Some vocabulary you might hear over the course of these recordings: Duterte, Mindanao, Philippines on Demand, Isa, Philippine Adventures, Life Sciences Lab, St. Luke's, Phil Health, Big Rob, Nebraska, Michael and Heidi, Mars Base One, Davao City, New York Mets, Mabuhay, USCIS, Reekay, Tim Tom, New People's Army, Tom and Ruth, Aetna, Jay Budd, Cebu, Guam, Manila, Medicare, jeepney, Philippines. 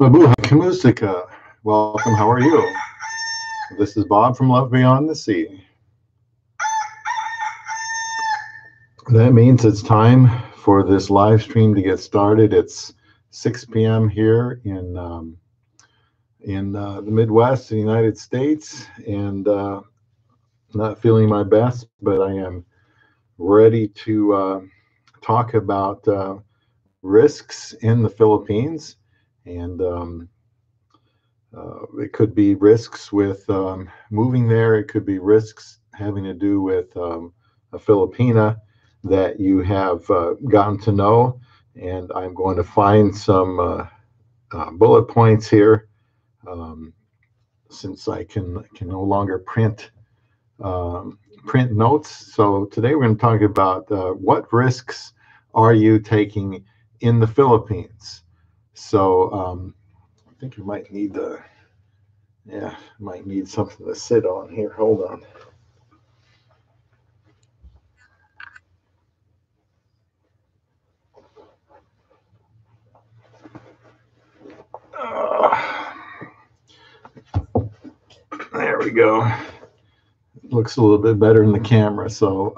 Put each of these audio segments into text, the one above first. Mabuhay Kamusika, welcome, how are you? This is Bob from Love Beyond the Sea. That means it's time for this live stream to get started. It's 6 p.m. here in the Midwest of the United States, and not feeling my best, but I am ready to talk about risks in the Philippines, and it could be risks with moving there. It could be risks having to do with a Filipina that you have gotten to know. And I'm going to find some bullet points here, since I can no longer print print notes. So today we're going to talk about what risks are you taking in the Philippines. So I think you might need the, yeah, might need something to sit on here. Hold on. There we go. It looks a little bit better in the camera. So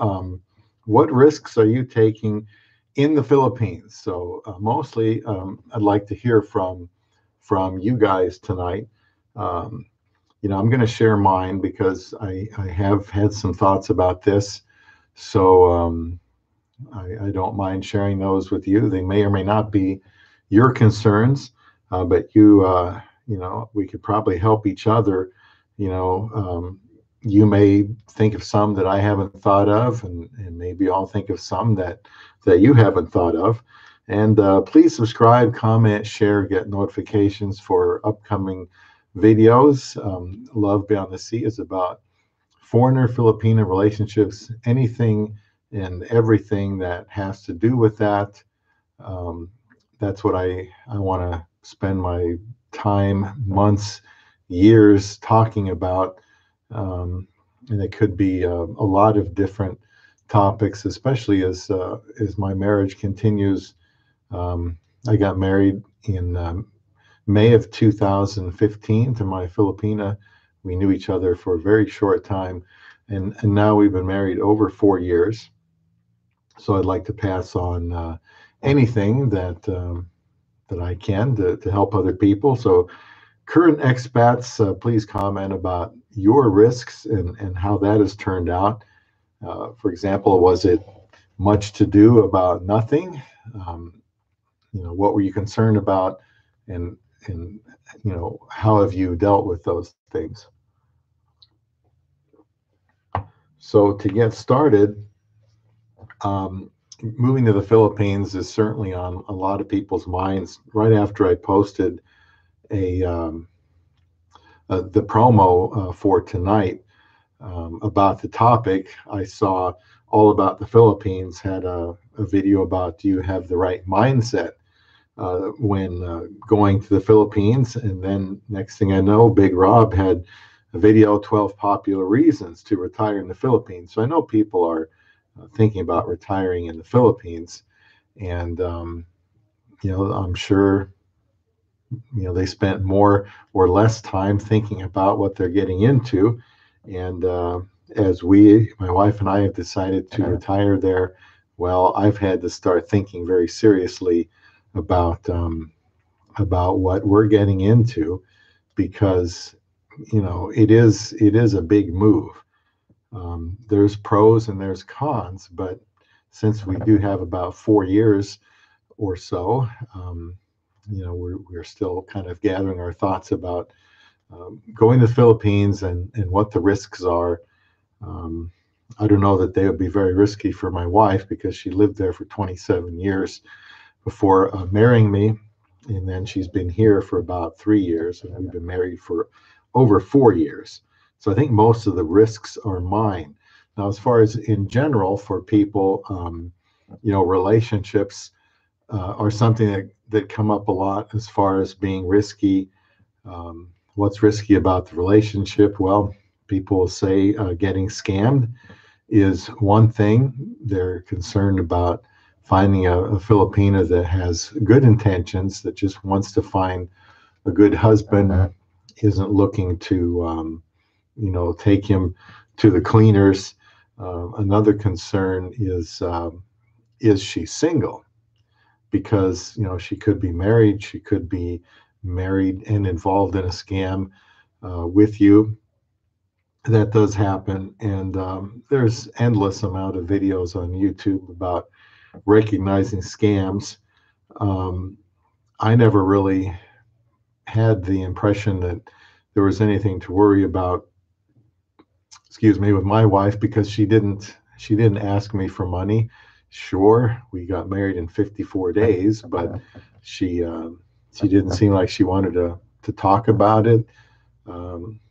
what risks are you taking in the Philippines? So mostly I'd like to hear from you guys tonight. You know, I'm going to share mine because I have had some thoughts about this. So I don't mind sharing those with you. They may or may not be your concerns, but you, you know, we could probably help each other. You know, you may think of some that I haven't thought of, and maybe I'll think of some that you haven't thought of. And please subscribe, comment, share, get notifications for upcoming videos. Love Beyond the Sea is about foreigner-Filipino relationships, anything and everything that has to do with that. That's what I want to spend my time, months, years talking about, and it could be a lot of different topics, especially as my marriage continues. I got married in May of 2015 to my Filipina. We knew each other for a very short time, and now we've been married over 4 years. So I'd like to pass on anything that that I can to help other people. So current expats, please comment about your risks and how that has turned out. For example, was it much to do about nothing? You know, what were you concerned about, and you know, how have you dealt with those things? So to get started, moving to the Philippines is certainly on a lot of people's minds. Right after I posted the promo for tonight about the topic, I saw All About the Philippines had a video about, do you have the right mindset when going to the Philippines? And then next thing I know, Big Rob had a video, 12 popular reasons to retire in the Philippines. So I know people are thinking about retiring in the Philippines, and you know, I'm sure, you know, they spent more or less time thinking about what they're getting into. And as my wife and I have decided to retire there, well, I've had to start thinking very seriously about what we're getting into, because, you know, it is a big move. There's pros and there's cons, but since we do have about 4 years or so, you know, we're still kind of gathering our thoughts about going to the Philippines and what the risks are. I don't know that they would be very risky for my wife, because she lived there for 27 years before marrying me, and then she's been here for about 3 years, and we've been married for over 4 years. So I think most of the risks are mine. Now, as far as in general for people, you know, relationships are something that come up a lot as far as being risky. What's risky about the relationship? Well, people say getting scammed is one thing. They're concerned about finding a Filipina that has good intentions, that just wants to find a good husband isn't looking to, take him to the cleaners. Another concern is she single? Because, she could be married. She could be married and involved in a scam with you. That does happen. And there's endless amount of videos on YouTube about recognizing scams. I never really had the impression that there was anything to worry about, with my wife, because she didn't ask me for money. Sure, we got married in 54 days, but she didn't seem like she wanted to talk about it.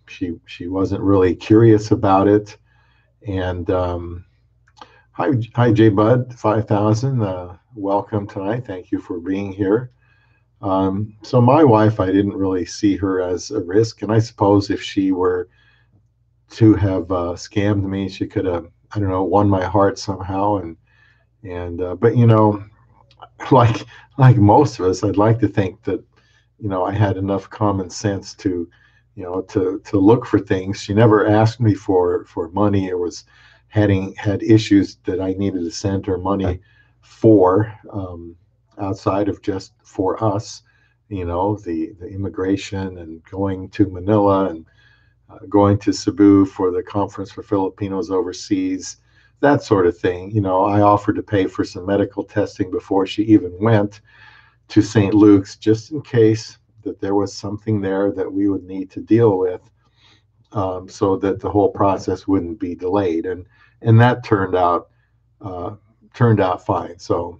She wasn't really curious about it. And hi Jay Budd 5000, welcome tonight. Thank you for being here. So my wife, I didn't really see her as a risk. And I suppose if she were to have scammed me, she could have, won my heart somehow. And but, like most of us, I'd like to think that, I had enough common sense to, to look for things. She never asked me for money. It was had issues that I needed to send her money for, outside of just for us, the immigration and going to Manila and going to Cebu for the conference for Filipinos overseas, that sort of thing. I offered to pay for some medical testing before she even went to St. Luke's, just in case that there was something there that we would need to deal with, so that the whole process wouldn't be delayed. And that turned out fine. So,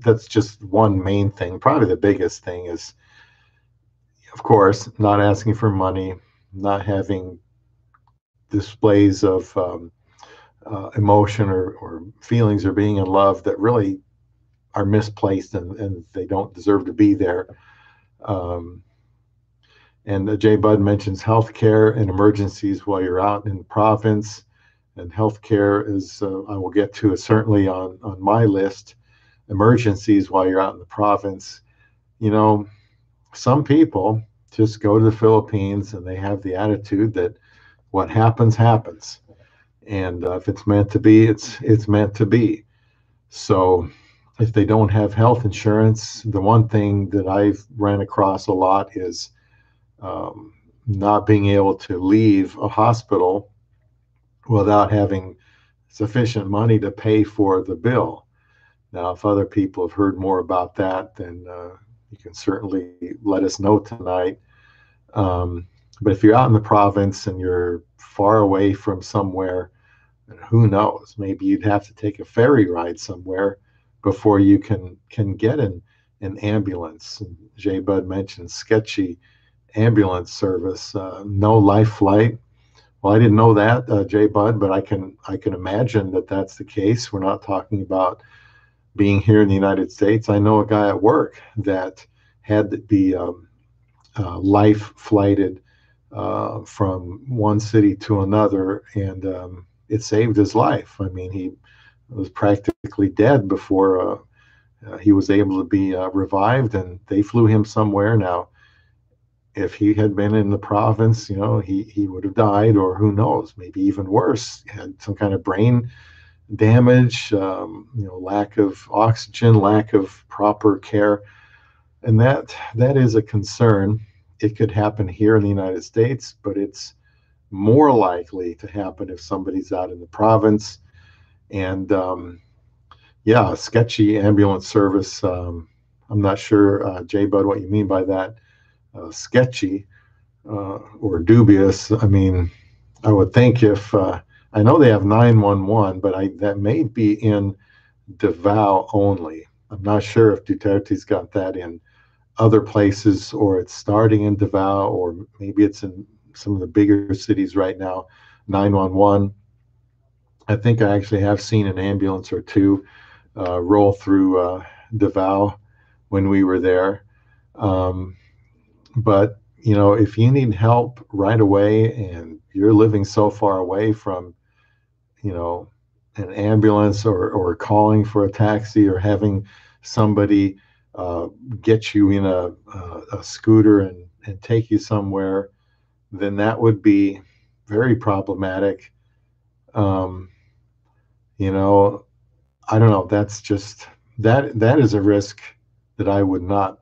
that's just one main thing. Probably the biggest thing is, of course, not asking for money, not having displays of emotion or feelings or being in love that really are misplaced and they don't deserve to be there. And Jay Budd mentions healthcare and emergencies while you're out in the province. And healthcare is, I will get to, certainly on my list. Emergencies while you're out in the province. Some people just go to the Philippines and they have the attitude that what happens, happens. And if it's meant to be, it's meant to be. So if they don't have health insurance, the one thing that I've ran across a lot is not being able to leave a hospital without having sufficient money to pay for the bill. Now, if other people have heard more about that, then you can certainly let us know tonight. But if you're out in the province and you're far away from somewhere, who knows? Maybe you'd have to take a ferry ride somewhere before you can get an ambulance. And Jay Budd mentioned sketchy ambulance service, no life flight. Well, I didn't know that, Jay Budd, but I can imagine that that's the case. We're not talking about being here in the United States. I know a guy at work that had to be life flighted from one city to another, and it saved his life. I mean, he was practically dead before he was able to be revived, and they flew him somewhere. Now, if he had been in the province, he would have died, or who knows, maybe even worse, had some kind of brain damage, lack of oxygen, lack of proper care. And that is a concern. It could happen here in the United States, but it's more likely to happen if somebody's out in the province. And sketchy ambulance service. I'm not sure, Jay Budd, what you mean by that. Sketchy or dubious. I mean, I would think if I know they have 911, but that may be in Davao only. I'm not sure if Duterte's got that in other places, or it's starting in Davao, or maybe it's in some of the bigger cities right now. 911. I think I actually have seen an ambulance or two roll through Davao when we were there. But, if you need help right away and you're living so far away from, an ambulance or calling for a taxi or having somebody get you in a scooter and take you somewhere, then that would be very problematic. You know, I don't know. That's just, that is a risk that I would not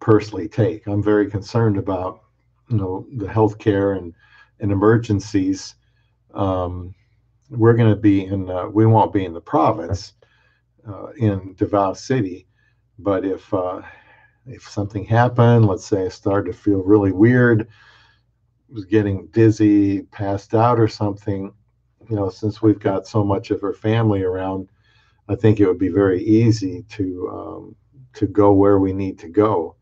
personally take. I'm very concerned about, you know, the healthcare and emergencies. We're going to be in, we won't be in the province, in Davao City, but if something happened, let's say I started to feel really weird, was getting dizzy, passed out or something, you know, since we've got so much of her family around, I think it would be very easy to go where we need to go,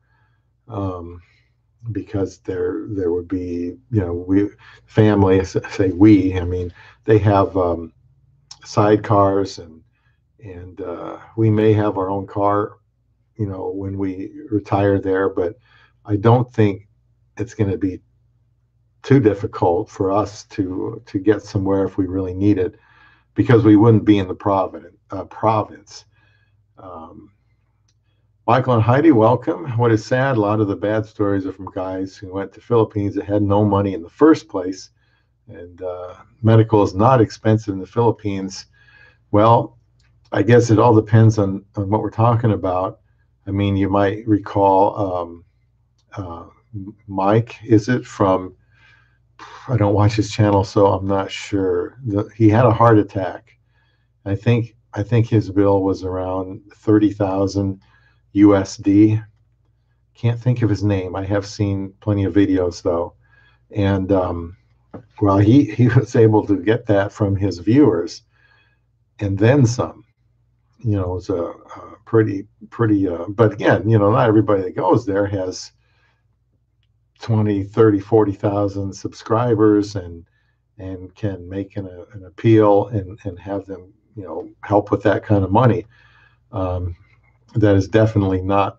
because there would be, you know, they have sidecars and we may have our own car, you know, when we retire there, but I don't think it's going to be too difficult for us to get somewhere if we really need it, because we wouldn't be in the province. Michael and Heidi, welcome. What is sad, a lot of the bad stories are from guys who went to Philippines that had no money in the first place, and medical is not expensive in the Philippines. Well, I guess it all depends on what we're talking about. I mean, you might recall Mike, is it from, I don't watch his channel, so I'm not sure. He had a heart attack. I think his bill was around $30,000 USD. Can't think of his name. I have seen plenty of videos though, and well, he was able to get that from his viewers, and then some. You know, it was a pretty. But again, you know, not everybody that goes there has 20, 30, 40,000 subscribers and can make an appeal and have them, you know, help with that kind of money. That is definitely not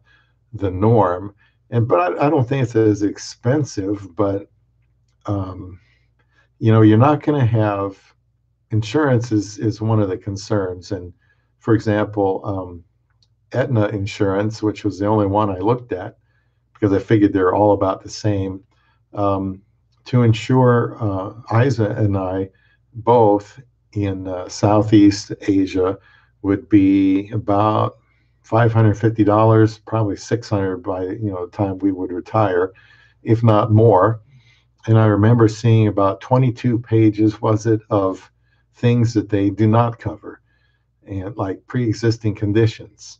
the norm. But I don't think it's as expensive, but, you know, you're not going to have, insurance is one of the concerns. And for example, Aetna insurance, which was the only one I looked at, because I figured they're all about the same, to insure Isa and I both in Southeast Asia would be about $550, probably $600 by, you know, the time we would retire, if not more. And I remember seeing about 22 pages, was it, of things that they do not cover, and like pre-existing conditions.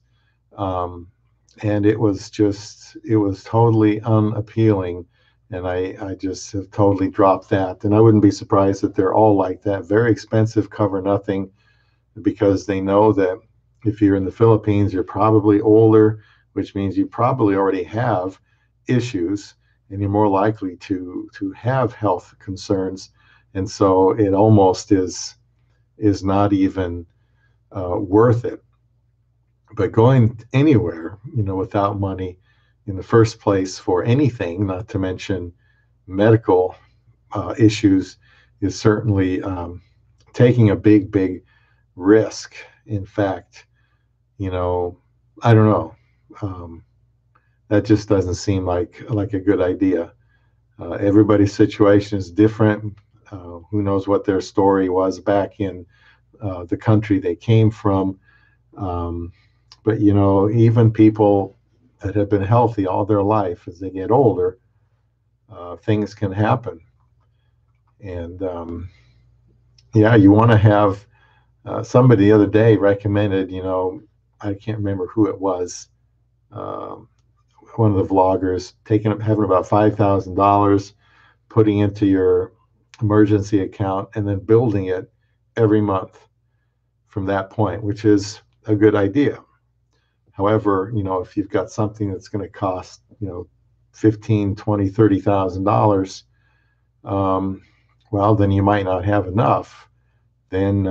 And it was just, it was totally unappealing. And I just have totally dropped that. And I wouldn't be surprised that they're all like that. Very expensive, cover nothing, because they know that if you're in the Philippines, you're probably older, which means you probably already have issues and you're more likely to have health concerns. And so it almost is not even worth it. But going anywhere, you know, without money in the first place for anything, not to mention medical issues, is certainly taking a big, big risk. In fact, you know, I don't know. That just doesn't seem like a good idea. Everybody's situation is different. Who knows what their story was back in the country they came from. But, you know, even people that have been healthy all their life, as they get older, things can happen. And, yeah, you want to have somebody the other day recommended, you know, I can't remember who it was, one of the vloggers, having about $5,000, putting into your emergency account and then building it every month from that point, which is a good idea. However, you know, if you've got something that's going to cost, you know, $15,000, $20,000, $30,000, well, then you might not have enough. Then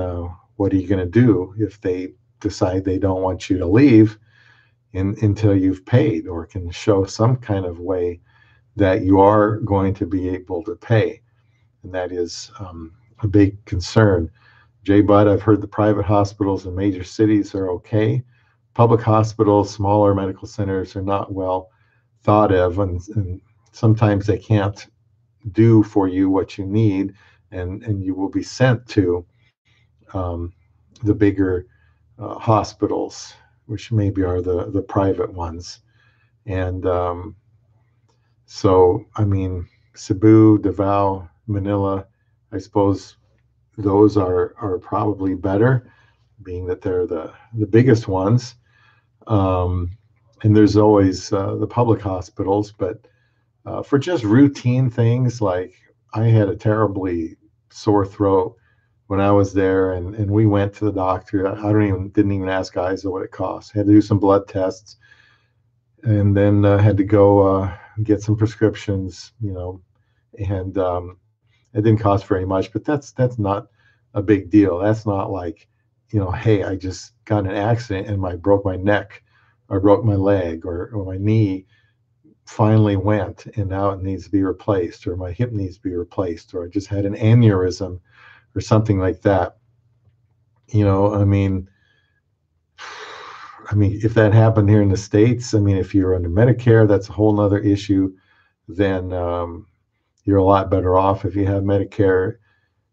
what are you going to do if they decide they don't want you to leave until you've paid or can show some kind of way that you are going to be able to pay? And that is a big concern. Jay Budd, I've heard the private hospitals in major cities are okay. public hospitals, smaller medical centers are not well thought of, and sometimes they can't do for you what you need, and you will be sent to the bigger hospitals, which maybe are the private ones. And so, I mean, Cebu, Davao, Manila, I suppose those are probably better, being that they're the biggest ones. And there's always the public hospitals, but for just routine things, like I had a terribly sore throat when I was there, and we went to the doctor. I didn't even ask Isa what it cost. Had to do some blood tests, and then had to go get some prescriptions, you know, and it didn't cost very much, but that's not a big deal. That's not like, you know, hey, I just got in an accident and I broke my neck or broke my leg, or my knee finally went and now it needs to be replaced, or my hip needs to be replaced, or I just had an aneurysm or something like that. You know, I mean, if that happened here in the States, I mean, if you're under Medicare, that's a whole nother issue. Then you're a lot better off if you have Medicare.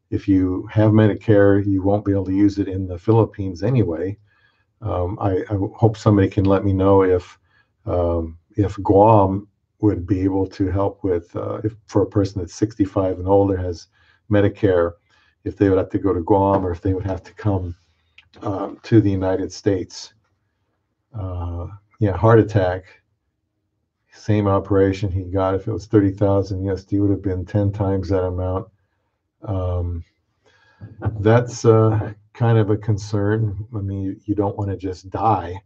If you have Medicare, you won't be able to use it in the Philippines anyway. I hope somebody can let me know if Guam would be able to help with, if for a person that's 65 and older has Medicare, if they would have to go to Guam, or if they would have to come to the United States. Yeah, heart attack, same operation he got. If it was 30,000 USD, would have been 10 times that amount. That's kind of a concern. I mean, you don't want to just die.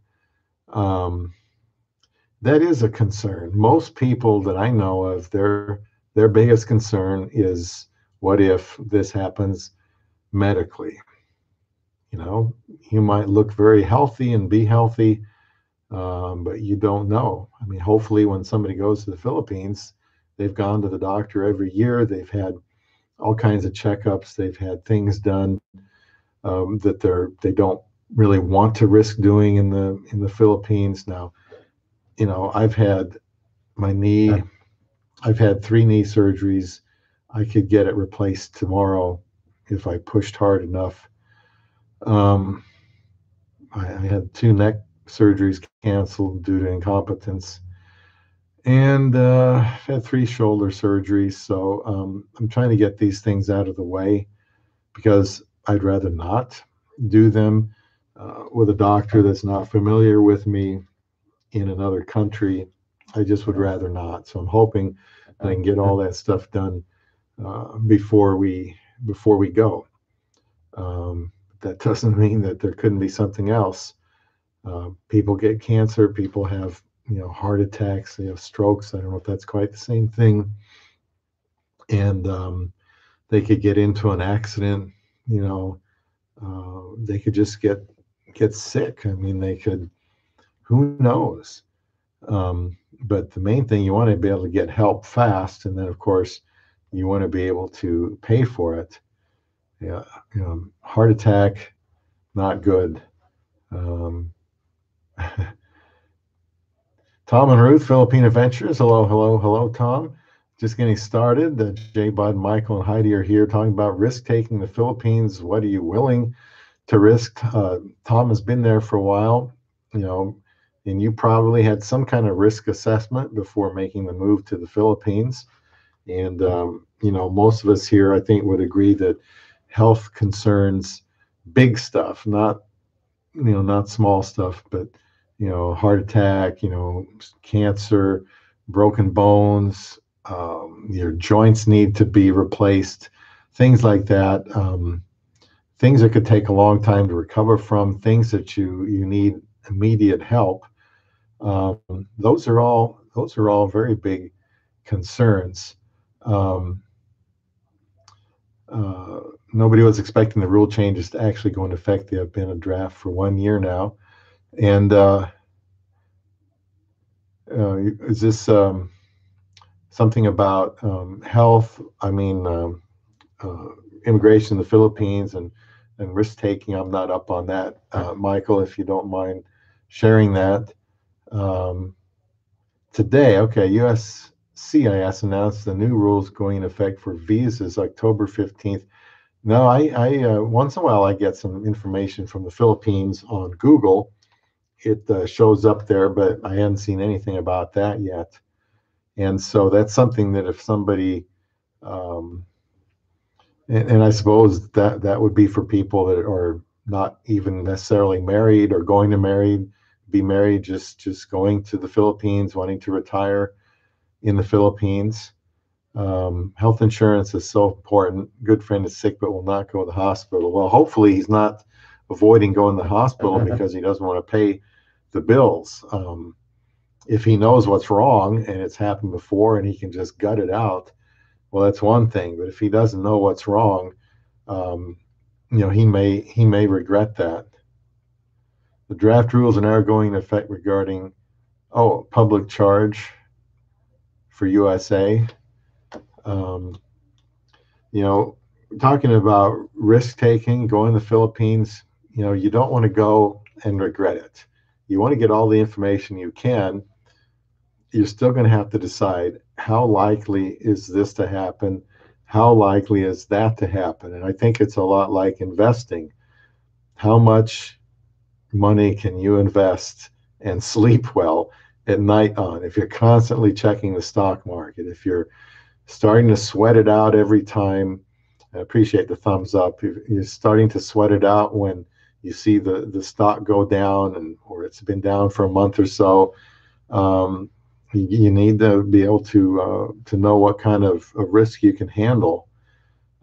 That is a concern. Most people that I know of, their biggest concern is, what if this happens medically? You know, you might look very healthy and be healthy, but you don't know. I mean, hopefully when somebody goes to the Philippines, they've gone to the doctor every year. They've had all kinds of checkups. They've had things done that they don't really want to risk doing in the Philippines. Now, you know, I've had my knee, I've had 3 knee surgeries. I could get it replaced tomorrow if I pushed hard enough. I had 2 neck surgeries canceled due to incompetence, and I've had 3 shoulder surgeries. So I'm trying to get these things out of the way, because I'd rather not do them with a doctor that's not familiar with me in another country. I just would rather not. So I'm hoping that I can get all that stuff done before we go. That doesn't mean that there couldn't be something else. People get cancer, people have, you know, heart attacks, they have strokes. I don't know if that's quite the same thing. And they could get into an accident, you know, they could just get sick. I mean, they could, who knows? But the main thing, you want to be able to get help fast. And then, of course, you want to be able to pay for it. Yeah, you know, heart attack, not good. Tom and Ruth, Philippine Adventures. Hello, Tom. Just getting started. Jay Budd, Michael, and Heidi are here talking about risk-taking the Philippines. What are you willing to risk? Tom has been there for a while, you know, and you probably had some kind of risk assessment before making the move to the Philippines. And, you know, most of us here, I think, would agree that health concerns big stuff, not, you know, not small stuff, but, you know, heart attack, you know, cancer, broken bones, your joints need to be replaced, things like that. Things that could take a long time to recover from, things that you need immediate help. Those are all very big concerns. Nobody was expecting the rule changes to actually go into effect. They have been a draft for 1 year now. And is this something about health? I mean, immigration in the Philippines and risk-taking. I'm not up on that. Michael, if you don't mind sharing that. Today, okay, USCIS announced the new rules going into effect for visas October 15th. Now, I once in a while, I get some information from the Philippines on Google. It shows up there, but I haven't seen anything about that yet. And so that's something that if somebody, and I suppose that would be for people that are not even necessarily married or going to be married, just going to the Philippines, wanting to retire in the Philippines. Health insurance is so important. Good friend is sick but will not go to the hospital. Well, hopefully he's not avoiding going to the hospital because he doesn't want to pay the bills. If he knows what's wrong and it's happened before and he can just gut it out, well, that's one thing. But if he doesn't know what's wrong, you know, he may regret that. The draft rules are now going into effect regarding, public charge for USA. You know, talking about risk-taking, going to the Philippines, you know, you don't want to go and regret it. You want to get all the information you can. You're still going to have to decide, how likely is this to happen? How likely is that to happen? And I think it's a lot like investing. How much money can you invest and sleep well at night on? If you're constantly checking the stock market, if you're starting to sweat it out every time, I appreciate the thumbs up. You're starting to sweat it out when you see the stock go down or it's been down for a month or so. You need to be able to know what kind of a risk you can handle.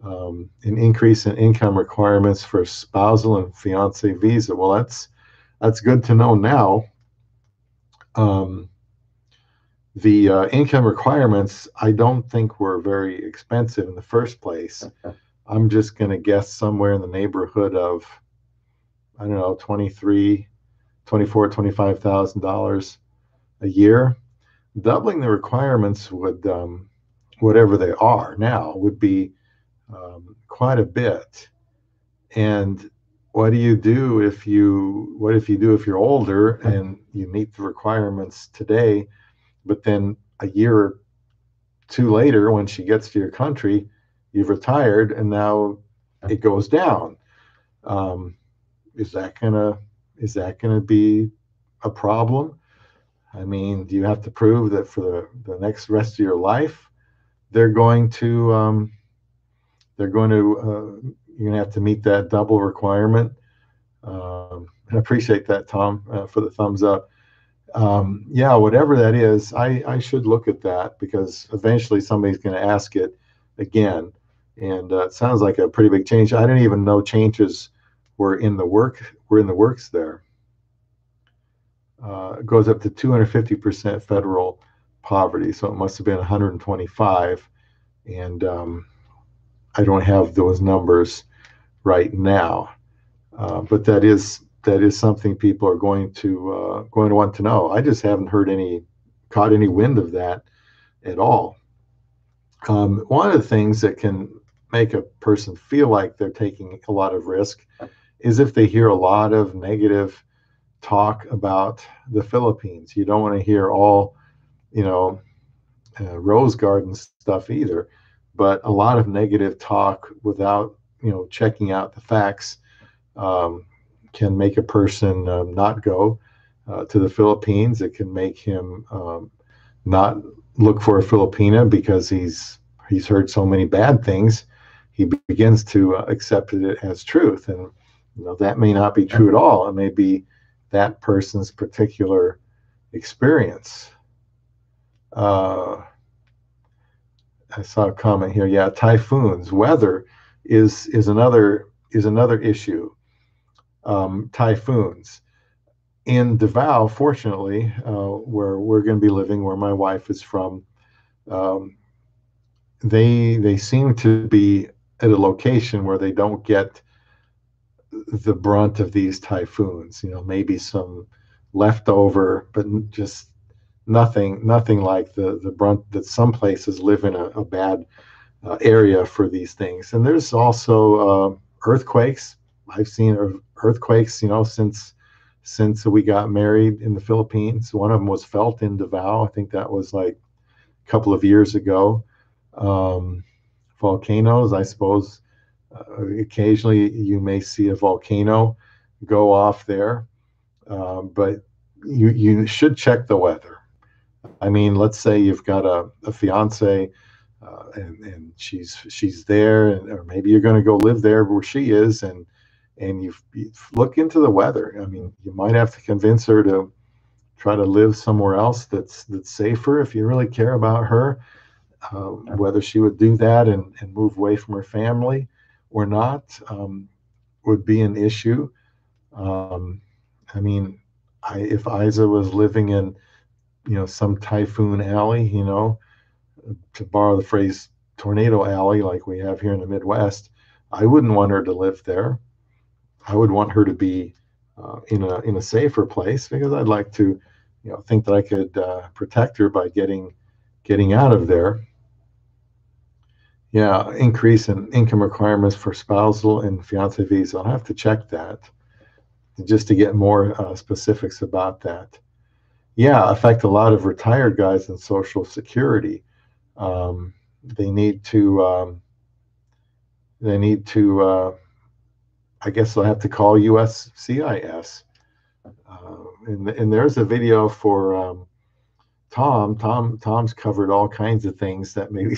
An increase in income requirements for spousal and fiance visa. Well, that's good to know now. The income requirements, I don't think were very expensive in the first place. I'm just going to guess somewhere in the neighborhood of, I don't know, $23,000, $24,000, $25,000 a year. Doubling the requirements would, whatever they are now, would be quite a bit. And what do you do if you're older and you meet the requirements today, but then a year or two later, when she gets to your country, you've retired and now it goes down? Is that gonna be a problem? I mean, do you have to prove that for the next rest of your life you're gonna have to meet that double requirement? And I appreciate that, Tom, for the thumbs up. Yeah, whatever that is, I should look at that, because eventually somebody's going to ask it again. And it sounds like a pretty big change. I didn't even know changes were in the works there. It goes up to 250% federal poverty, so it must have been 125. And I don't have those numbers right now, but that is something people are going to want to know. I just haven't caught any wind of that at all. One of the things that can make a person feel like they're taking a lot of risk is if they hear a lot of negative talk about the Philippines. You don't want to hear all, you know, rose garden stuff either, but a lot of negative talk without, you know, checking out the facts, can make a person not go to the Philippines. It can make him not look for a Filipina because he's heard so many bad things. He begins to accept it as truth, and you know that may not be true at all. It may be that person's particular experience. I saw a comment here. Yeah, typhoons, weather is another issue. Typhoons. In Davao, fortunately, where we're going to be living, where my wife is from, they seem to be at a location where they don't get the brunt of these typhoons. You know, maybe some leftover, but just nothing like the brunt that some places live in a bad area for these things. And there's also earthquakes. I've seen earthquakes, you know, since since we got married in the Philippines. One of them was felt in Davao. I think that was like a couple of years ago. Volcanoes, I suppose, occasionally you may see a volcano go off there, but you should check the weather. I mean, let's say you've got a fiance and she's there, and, or maybe you're going to go live there where she is, and you look into the weather. I mean, you might have to convince her to try to live somewhere else that's safer if you really care about her, whether she would do that and move away from her family or not would be an issue. I mean, if Isa was living in, you know, some typhoon alley, you know, to borrow the phrase tornado alley like we have here in the Midwest, I wouldn't want her to live there. I would want her to be in a safer place, because I'd like to, you know, think that I could protect her by getting out of there. Yeah, increase in income requirements for spousal and fiance visa. I'll have to check that just to get more specifics about that. Yeah, affect a lot of retired guys in Social Security. They need to, I guess they'll have to call USCIS. And there's a video for Tom. Tom's covered all kinds of things that maybe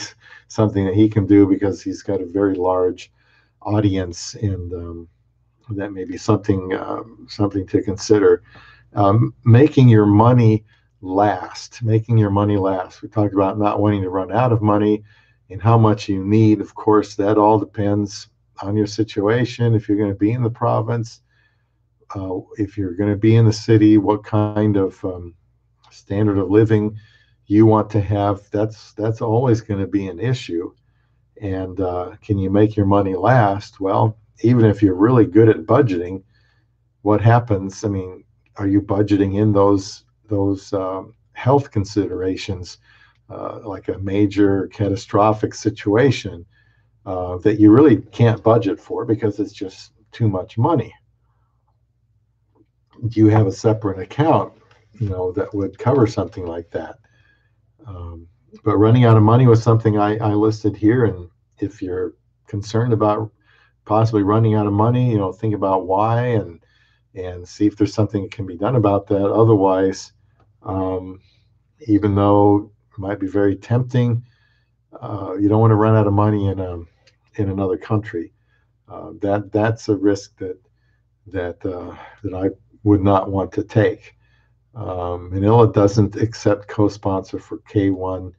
something that he can do, because he's got a very large audience, and that may be something something to consider. Making your money last. Making your money last. We talked about not wanting to run out of money and how much you need. Of course, that all depends on your situation. If you're going to be in the province, if you're going to be in the city, what kind of standard of living you want to have, that's always going to be an issue. And can you make your money last? Well, even if you're really good at budgeting, what happens? I mean, are you budgeting in those health considerations, like a major catastrophic situation? That you really can't budget for because it's just too much money. Do you have a separate account, you know, that would cover something like that? But running out of money was something I listed here. And if you're concerned about possibly running out of money, you know, think about why and see if there's something that can be done about that. Otherwise, even though it might be very tempting, you don't want to run out of money in another country. That's a risk that I would not want to take. Manila doesn't accept co-sponsor for K-1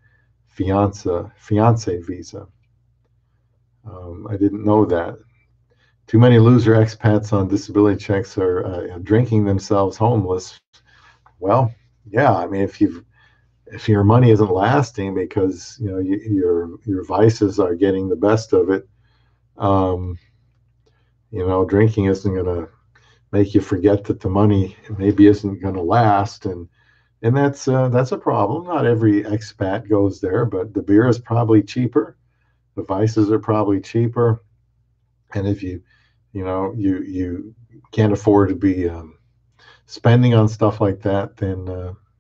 fiance visa. I didn't know that. Too many loser expats on disability checks are drinking themselves homeless. Well, yeah, I mean, if your money isn't lasting because, you know, your vices are getting the best of it, you know, drinking isn't going to make you forget that the money maybe isn't going to last, and that's a problem. Not every expat goes there, but the beer is probably cheaper, the vices are probably cheaper, and if you can't afford to be spending on stuff like that, then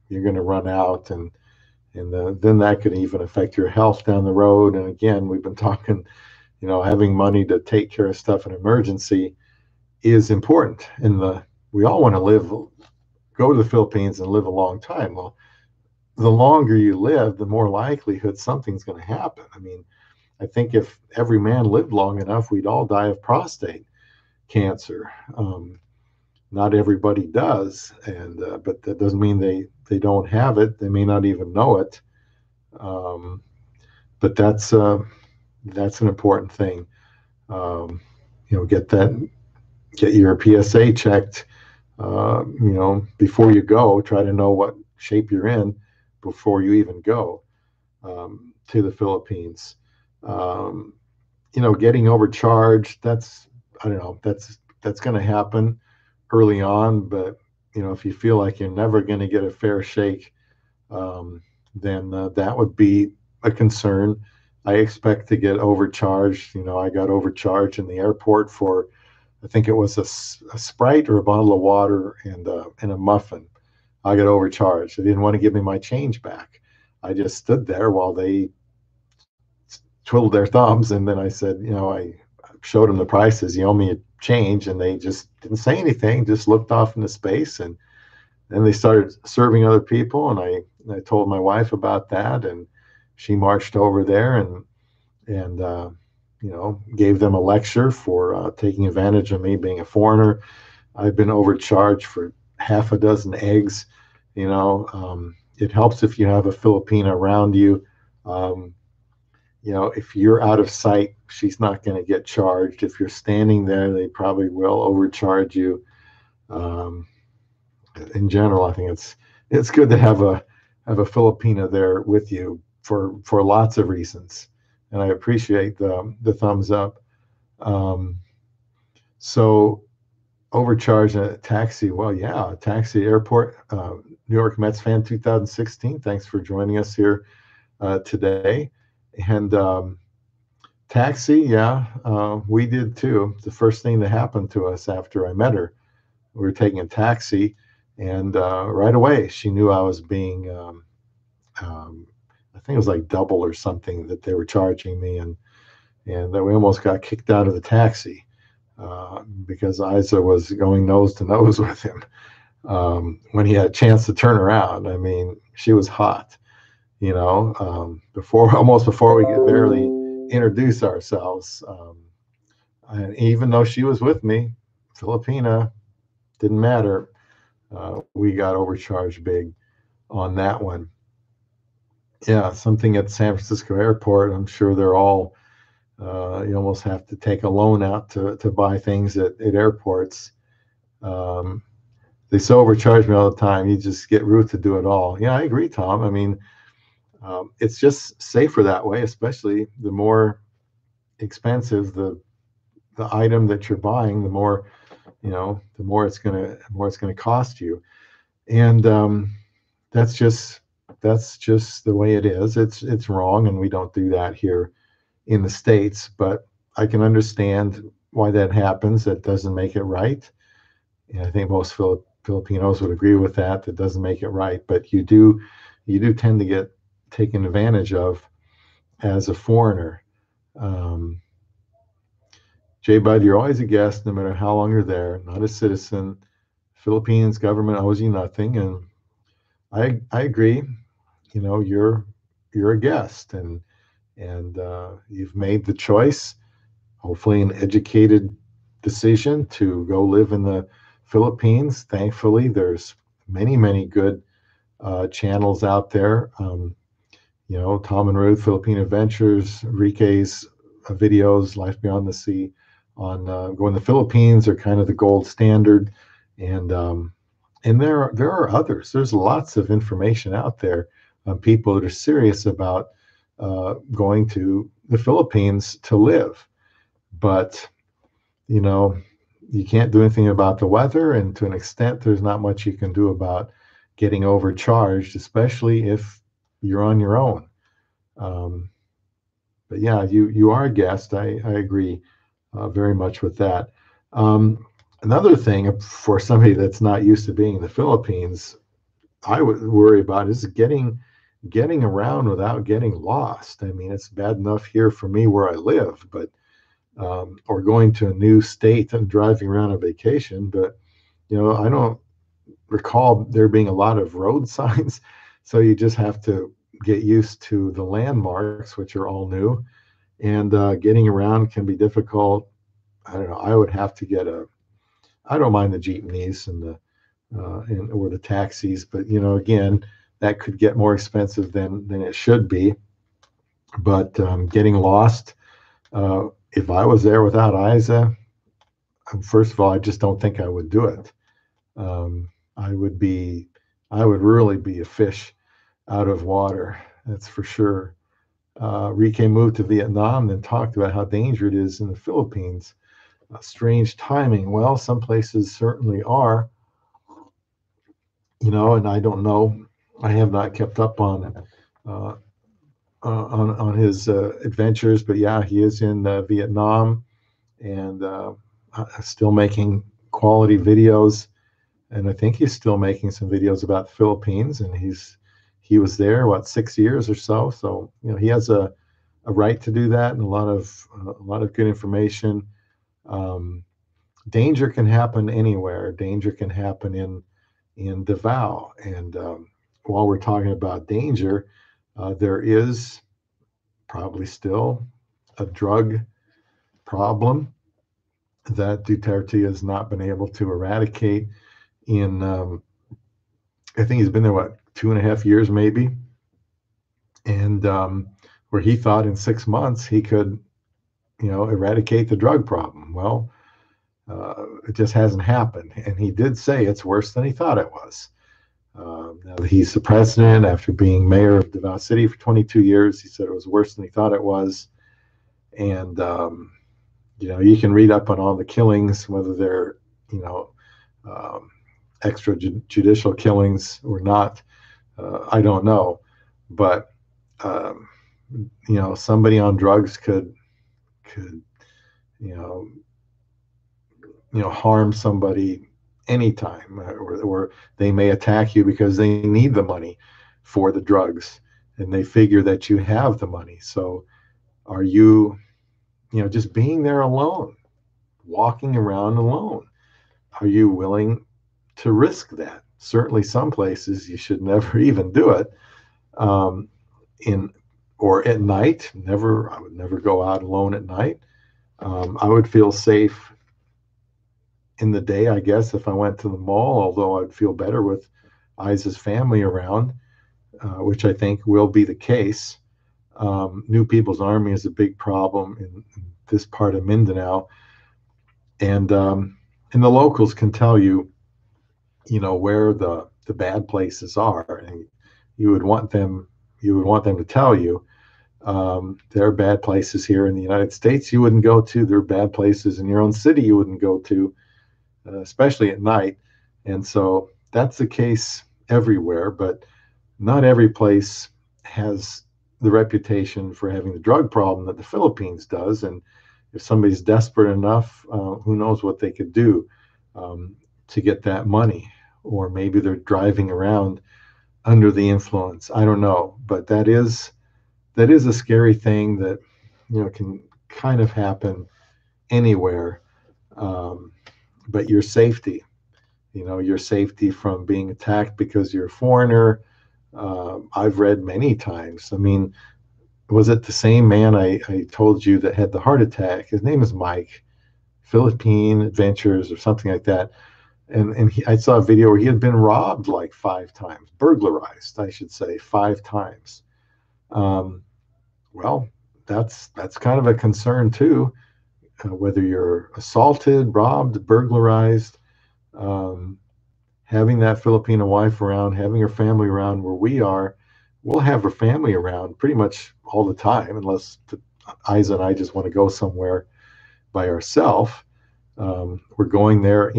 you're going to run out, and then that could even affect your health down the road. And again, we've been talking, you know, having money to take care of stuff in emergency is important. And we all want to go to the Philippines and live a long time. Well, the longer you live, the more likelihood something's going to happen. I mean, I think if every man lived long enough, we'd all die of prostate cancer. Not everybody does, but that doesn't mean they don't have it. They may not even know it, but that's an important thing. You know, get your PSA checked. You know, before you go, try to know what shape you're in before you even go to the Philippines. You know, getting overcharged. I don't know. That's going to happen early on, but you know, if you feel like you're never going to get a fair shake, then that would be a concern. I expect to get overcharged. You know, I got overcharged in the airport for I think it was a Sprite or a bottle of water and a muffin. I got overcharged. They didn't want to give me my change back. I just stood there while they twiddled their thumbs, and then I said, you know, I showed them the prices. You owe me a change, and they just didn't say anything, just looked off into space. And then they started serving other people, and I told my wife about that, and she marched over there and you know, gave them a lecture for taking advantage of me being a foreigner. I've been overcharged for half a dozen eggs. You know, it helps if you have a Filipina around you. You know, if you're out of sight, she's not going to get charged. If you're standing there, they probably will overcharge you. In general, I think it's good to have a Filipina there with you for lots of reasons. And I appreciate the thumbs up. So overcharged in a taxi. Well, yeah, taxi airport. New York Mets fan 2016. Thanks for joining us here today. And taxi, yeah, we did too. The first thing that happened to us after I met her, we were taking a taxi, and right away she knew I was being I think it was like double or something that they were charging me, and we almost got kicked out of the taxi because Isa was going nose to nose with him when he had a chance to turn around. I mean, she was hot, you know. Before we could barely introduce ourselves, and even though she was with me, Filipina, didn't matter. We got overcharged big on that one. Yeah, something at San Francisco Airport. I'm sure they're all, you almost have to take a loan out to buy things at airports. They so overcharge me all the time. You just get Ruth to do it all. Yeah, I agree, Tom. I mean, it's just safer that way, especially the more expensive the item that you're buying, the more, you know, the more it's gonna cost you. And that's just the way it is. It's wrong, and we don't do that here in the States, but I can understand why that happens. That doesn't make it right. And I think most Filipinos would agree with that. That doesn't make it right, but you do tend to get taken advantage of as a foreigner. Jay Budd, you're always a guest, no matter how long you're there, not a citizen. Philippines government owes you nothing. And I agree. You know, you're a guest, and you've made the choice, hopefully an educated decision, to go live in the Philippines. Thankfully, there's many good channels out there. You know, Tom and Ruth, Philippine Adventures, Reekay's videos, Life Beyond the Sea, on going to the Philippines are kind of the gold standard, and there are others. There's lots of information out there on people that are serious about going to the Philippines to live. But, you know, you can't do anything about the weather, and to an extent, there's not much you can do about getting overcharged, especially if you're on your own. But yeah, you are a guest. I agree very much with that. Another thing for somebody that's not used to being in the Philippines, I would worry about is getting around without getting lost. I mean, it's bad enough here for me where I live, but or going to a new state and driving around on vacation. But, you know, I don't recall there being a lot of road signs, so you just have to get used to the landmarks, which are all new, and getting around can be difficult. I don't know. I would have to get I don't mind the jeepneys and or the taxis, but, you know, again, that could get more expensive than it should be. But getting lost, if I was there without Isa, first of all, I just don't think I would do it. I would really be a fish out of water, that's for sure. Reekay moved to Vietnam and talked about how dangerous it is in the Philippines. Strange timing. Well, some places certainly are, you know, and I don't know. I have not kept up on his adventures, but yeah, he is in Vietnam, and still making quality videos, and I think he's still making some videos about the Philippines, and he was there, what, 6 years or so. So, you know, he has a right to do that, and a lot of good information. Danger can happen anywhere. Danger can happen in Davao. And while we're talking about danger, there is probably still a drug problem that Duterte has not been able to eradicate. In I think he's been there, what, 2.5 years maybe, and where he thought in 6 months he could, you know, eradicate the drug problem. Well, it just hasn't happened, and he did say it's worse than he thought it was. Now that he's the president, after being mayor of Davao City for 22 years, he said it was worse than he thought it was. And you know, you can read up on all the killings, whether they're, you know, extrajudicial killings or not. I don't know, but you know, somebody on drugs could you know harm somebody anytime, or they may attack you because they need the money for the drugs, and they figure that you have the money. So are you just being there alone, walking around alone, are you willing to risk that? Certainly some places you should never even do it. Or at night, I would never go out alone at night. I would feel safe in the day, I guess, if I went to the mall, although I'd feel better with Isa's family around, which I think will be the case. New People's Army is a big problem in this part of Mindanao. And the locals can tell you, you know, where the bad places are, and you would want them to tell you there are bad places here in the United States you wouldn't go to. There are bad places in your own city you wouldn't go to, especially at night. And so that's the case everywhere, but not every place has the reputation for having the drug problem that the Philippines does. And if somebody's desperate enough, who knows what they could do to get that money. Or maybe they're driving around under the influence. I don't know, but that is a scary thing that, you know, can kind of happen anywhere. But your safety, you know, your safety from being attacked because you're a foreigner. I've read many times. I mean, was it the same man I told you that had the heart attack? His name is Mike, Philippine Adventures or something like that. And I saw a video where he had been robbed like 5 times, burglarized, I should say, 5 times. Well, that's kind of a concern too, whether you're assaulted, robbed, burglarized. Having that Filipino wife around, having her family around where we are, we'll have her family around pretty much all the time, unless Isa and I just want to go somewhere by ourselves. We're going there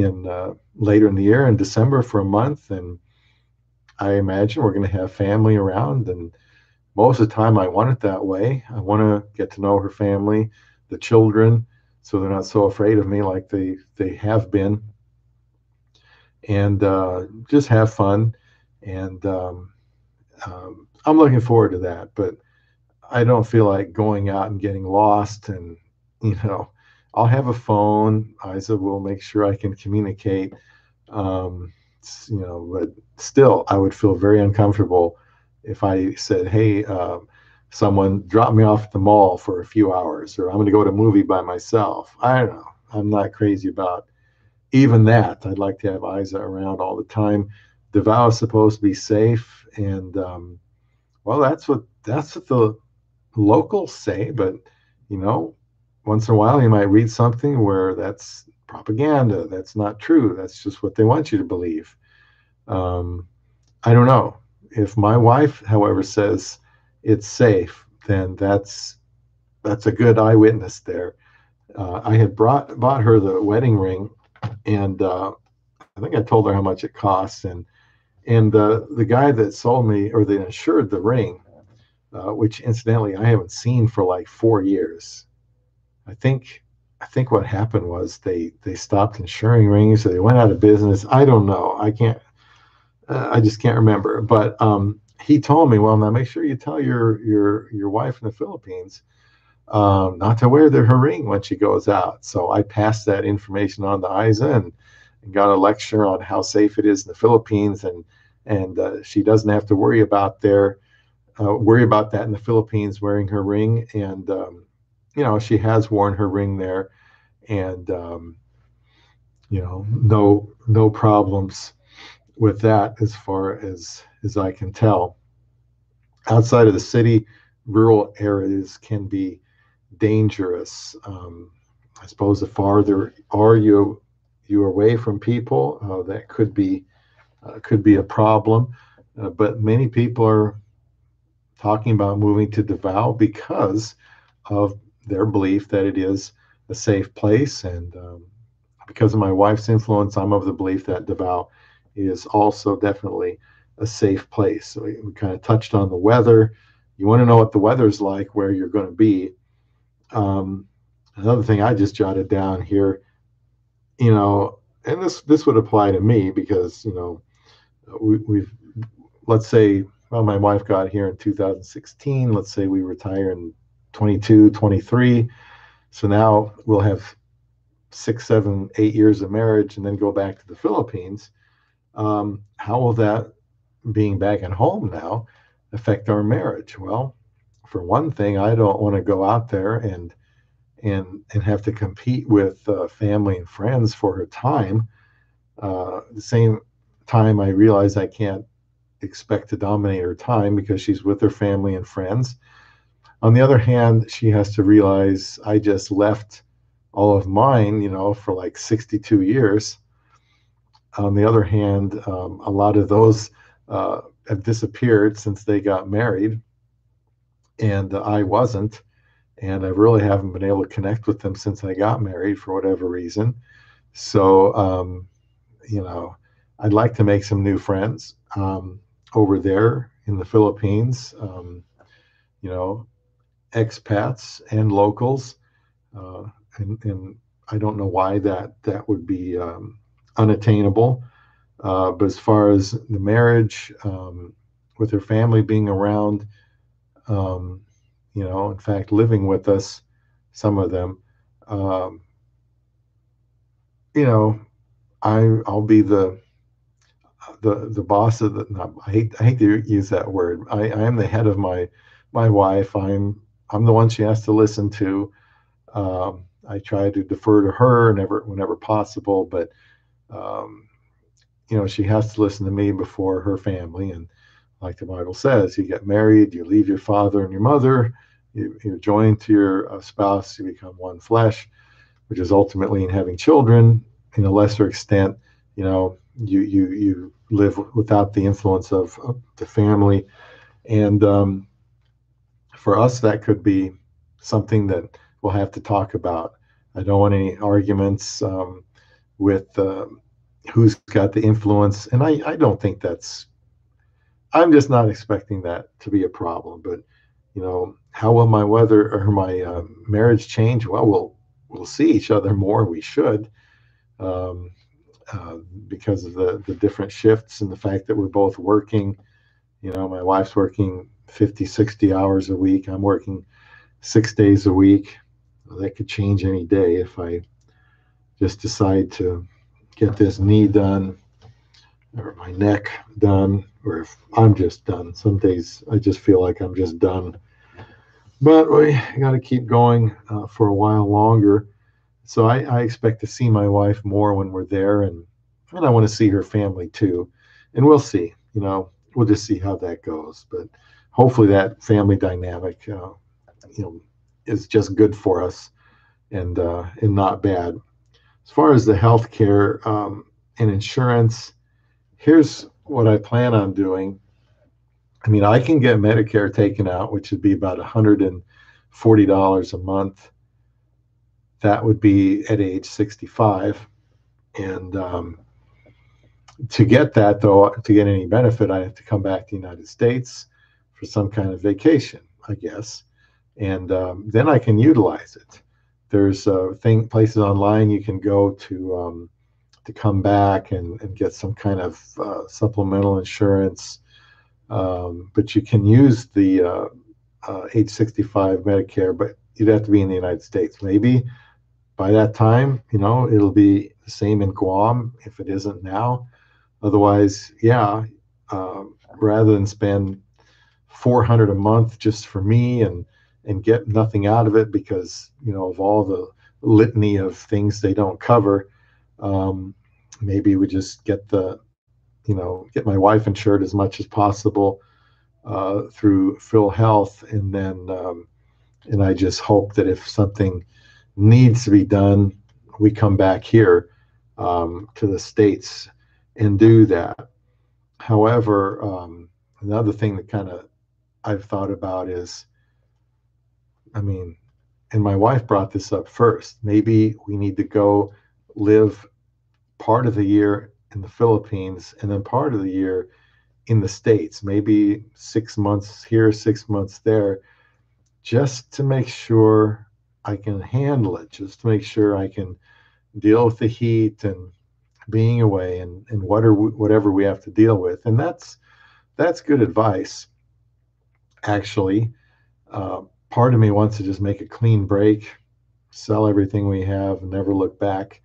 later in the year in December for a month, and I imagine we're going to have family around. And most of the time, I want it that way. I want to get to know her family, the children, so they're not so afraid of me like they have been, and just have fun. And I'm looking forward to that, but I don't feel like going out and getting lost. And, you know, I'll have a phone. Isa will make sure I can communicate. You know, but still, I would feel very uncomfortable if I said, "Hey, someone drop me off at the mall for a few hours," or "I'm going to go to a movie by myself." I don't know. I'm not crazy about even that. I'd like to have Isa around all the time. Davao is supposed to be safe, and well, that's what the locals say. But, you know, once in a while you might read something where that's propaganda, that's not true, that's just what they want you to believe. I don't know. If my wife, however, says it's safe, then that's a good eyewitness there. I had bought her the wedding ring, and I think I told her how much it costs, and the guy that sold me, or that insured the ring, which incidentally I haven't seen for like 4 years. I think I think what happened was they stopped insuring rings, so they went out of business. I don't know. I can't. I just can't remember. But he told me, well, now make sure you tell your wife in the Philippines not to wear her ring when she goes out. So I passed that information on to Isa and got a lecture on how safe it is in the Philippines, and she doesn't have to worry about that in the Philippines, wearing her ring. And you know, she has worn her ring there, and you know, no problems with that as far as I can tell. Outside of the city, rural areas can be dangerous. I suppose the farther are you away from people, that could be a problem. But many people are talking about moving to Davao because of their belief that it is a safe place. And because of my wife's influence, I'm of the belief that Davao is also definitely a safe place. So we kind of touched on the weather. You want to know what the weather's like where you're going to be. Another thing I just jotted down here, you know, and this would apply to me because, you know, we've, let's say, well, my wife got here in 2016. Let's say we retire in 22, 23. So now we'll have 6, 7, 8 years of marriage and then go back to the Philippines. How will that, being back at home now, affect our marriage? Well, for one thing, I don't want to go out there and have to compete with family and friends for her time. At the same time, I realize I can't expect to dominate her time because she's with her family and friends. On the other hand, she has to realize I just left all of mine, you know, for like 62 years. On the other hand, a lot of those have disappeared since they got married, and I wasn't. And I really haven't been able to connect with them since I got married for whatever reason. So, you know, I'd like to make some new friends over there in the Philippines, you know, expats and locals. And I don't know why that would be unattainable. But as far as the marriage, with her family being around, you know, in fact, living with us, some of them, you know, I'll be the boss of the, no, I hate to use that word. I am the head of my wife. I'm the one she has to listen to. I try to defer to her whenever possible, but, you know, she has to listen to me before her family. And like the Bible says, you get married, you leave your father and your mother, you join to your spouse, you become one flesh, which is ultimately in having children. In a lesser extent, you know, you live without the influence of the family. And for us, that could be something that we'll have to talk about. I don't want any arguments with who's got the influence. And I don't think I'm just not expecting that to be a problem. But, you know, how will my marriage change? Well, we'll see each other more. We should, because of the different shifts and the fact that we're both working. You know, my wife's working 50, 60 hours a week. I'm working 6 days a week. Well, that could change any day if I just decide to get this knee done or my neck done, or if I'm just done. Some days I just feel like I'm just done, but we got to keep going for a while longer. So I expect to see my wife more when we're there, and I want to see her family too. And we'll see, you know, we'll just see how that goes. But hopefully that family dynamic, you know, is just good for us and not bad. As far as the healthcare and insurance, here's what I plan on doing. I mean, I can get Medicare taken out, which would be about $140 a month. That would be at age 65. And to get that, though, to get any benefit, I have to come back to the United States for some kind of vacation, I guess. And then I can utilize it. There's places online you can go to come back and get some kind of supplemental insurance, but you can use the age 65 Medicare, but you'd have to be in the United States. Maybe by that time, you know, it'll be the same in Guam if it isn't now. Otherwise, yeah, rather than spend $400 a month just for me and get nothing out of it because, you know, of all the litany of things they don't cover, maybe we just get the, you know, get my wife insured as much as possible through Phil Health, and then and I just hope that if something needs to be done, we come back here to the States and do that. However, another thing that kind of I've thought about is, I mean, and my wife brought this up first, maybe we need to go live part of the year in the Philippines and then part of the year in the States, maybe 6 months here, 6 months there, just to make sure I can handle it, just to make sure I can deal with the heat and being away and whatever we have to deal with. And that's good advice. Actually, part of me wants to just make a clean break, sell everything we have, never look back,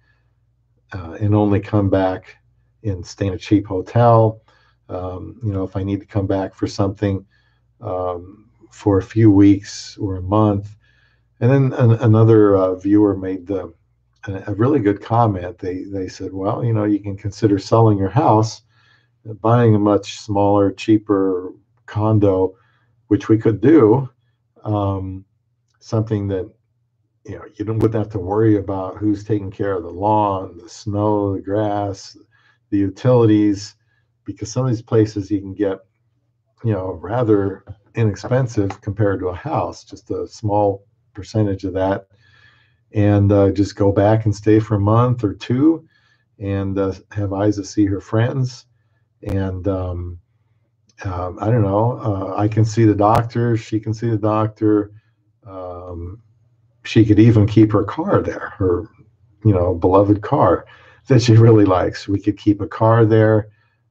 and only come back and stay in a cheap hotel. You know, if I need to come back for something for a few weeks or a month. And then another viewer made a really good comment. They said, well, you know, you can consider selling your house, buying a much smaller, cheaper condo, which we could do, something that, you know, you wouldn't have to worry about who's taking care of the lawn, the snow, the grass, the utilities, because some of these places you can get, you know, rather inexpensive compared to a house, just a small percentage of that, and just go back and stay for a month or two and have Isa see her friends, and I don't know, I can see the doctor, she can see the doctor, she could even keep her car there, her, you know, beloved car that she really likes. We could keep a car there,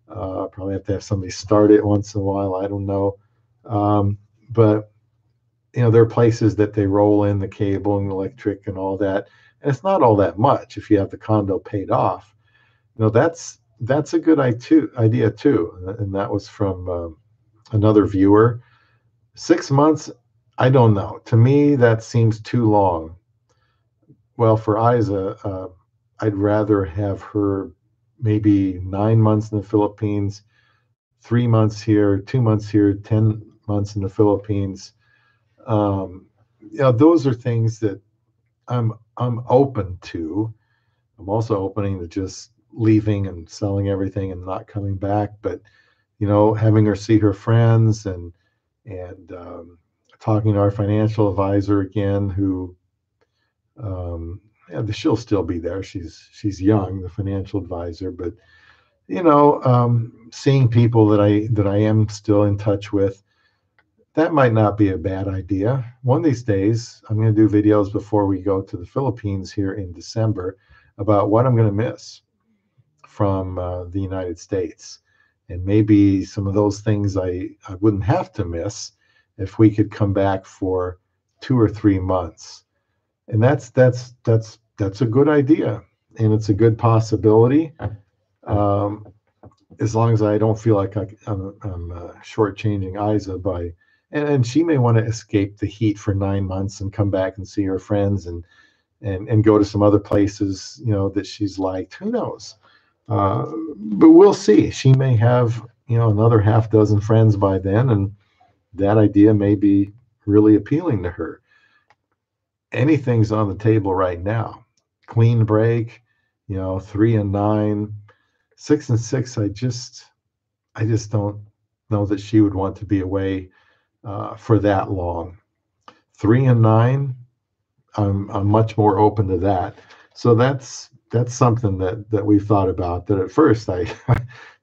probably have to have somebody start it once in a while, I don't know, but you know, there are places that they roll in the cable and electric and all that, and it's not all that much if you have the condo paid off. You know, that's a good idea too, and that was from another viewer. 6 months, I don't know. To me, that seems too long. Well, for Isa, I'd rather have her maybe 9 months in the Philippines, 3 months here, 2 months here, 10 months in the Philippines. You know, those are things that I'm open to. I'm also open to just leaving and selling everything and not coming back, but, you know, having her see her friends and talking to our financial advisor again, who, yeah, she'll still be there. She's young, the financial advisor, but, you know, seeing people that I am still in touch with. That might not be a bad idea. One of these days, I'm going to do videos before we go to the Philippines here in December about what I'm going to miss from the United States. And maybe some of those things I wouldn't have to miss if we could come back for 2 or 3 months. And that's a good idea. And it's a good possibility. As long as I don't feel like I'm shortchanging Isa by... And she may want to escape the heat for 9 months and come back and see her friends and go to some other places, you know, that she's liked. Who knows? But we'll see. She may have, you know, another half dozen friends by then, and that idea may be really appealing to her. Anything's on the table right now. Clean break, you know, 3 and 9, 6 and 6. I just don't know that she would want to be away for that long. 3 and 9, I'm much more open to that. So that's something that we've thought about, that at first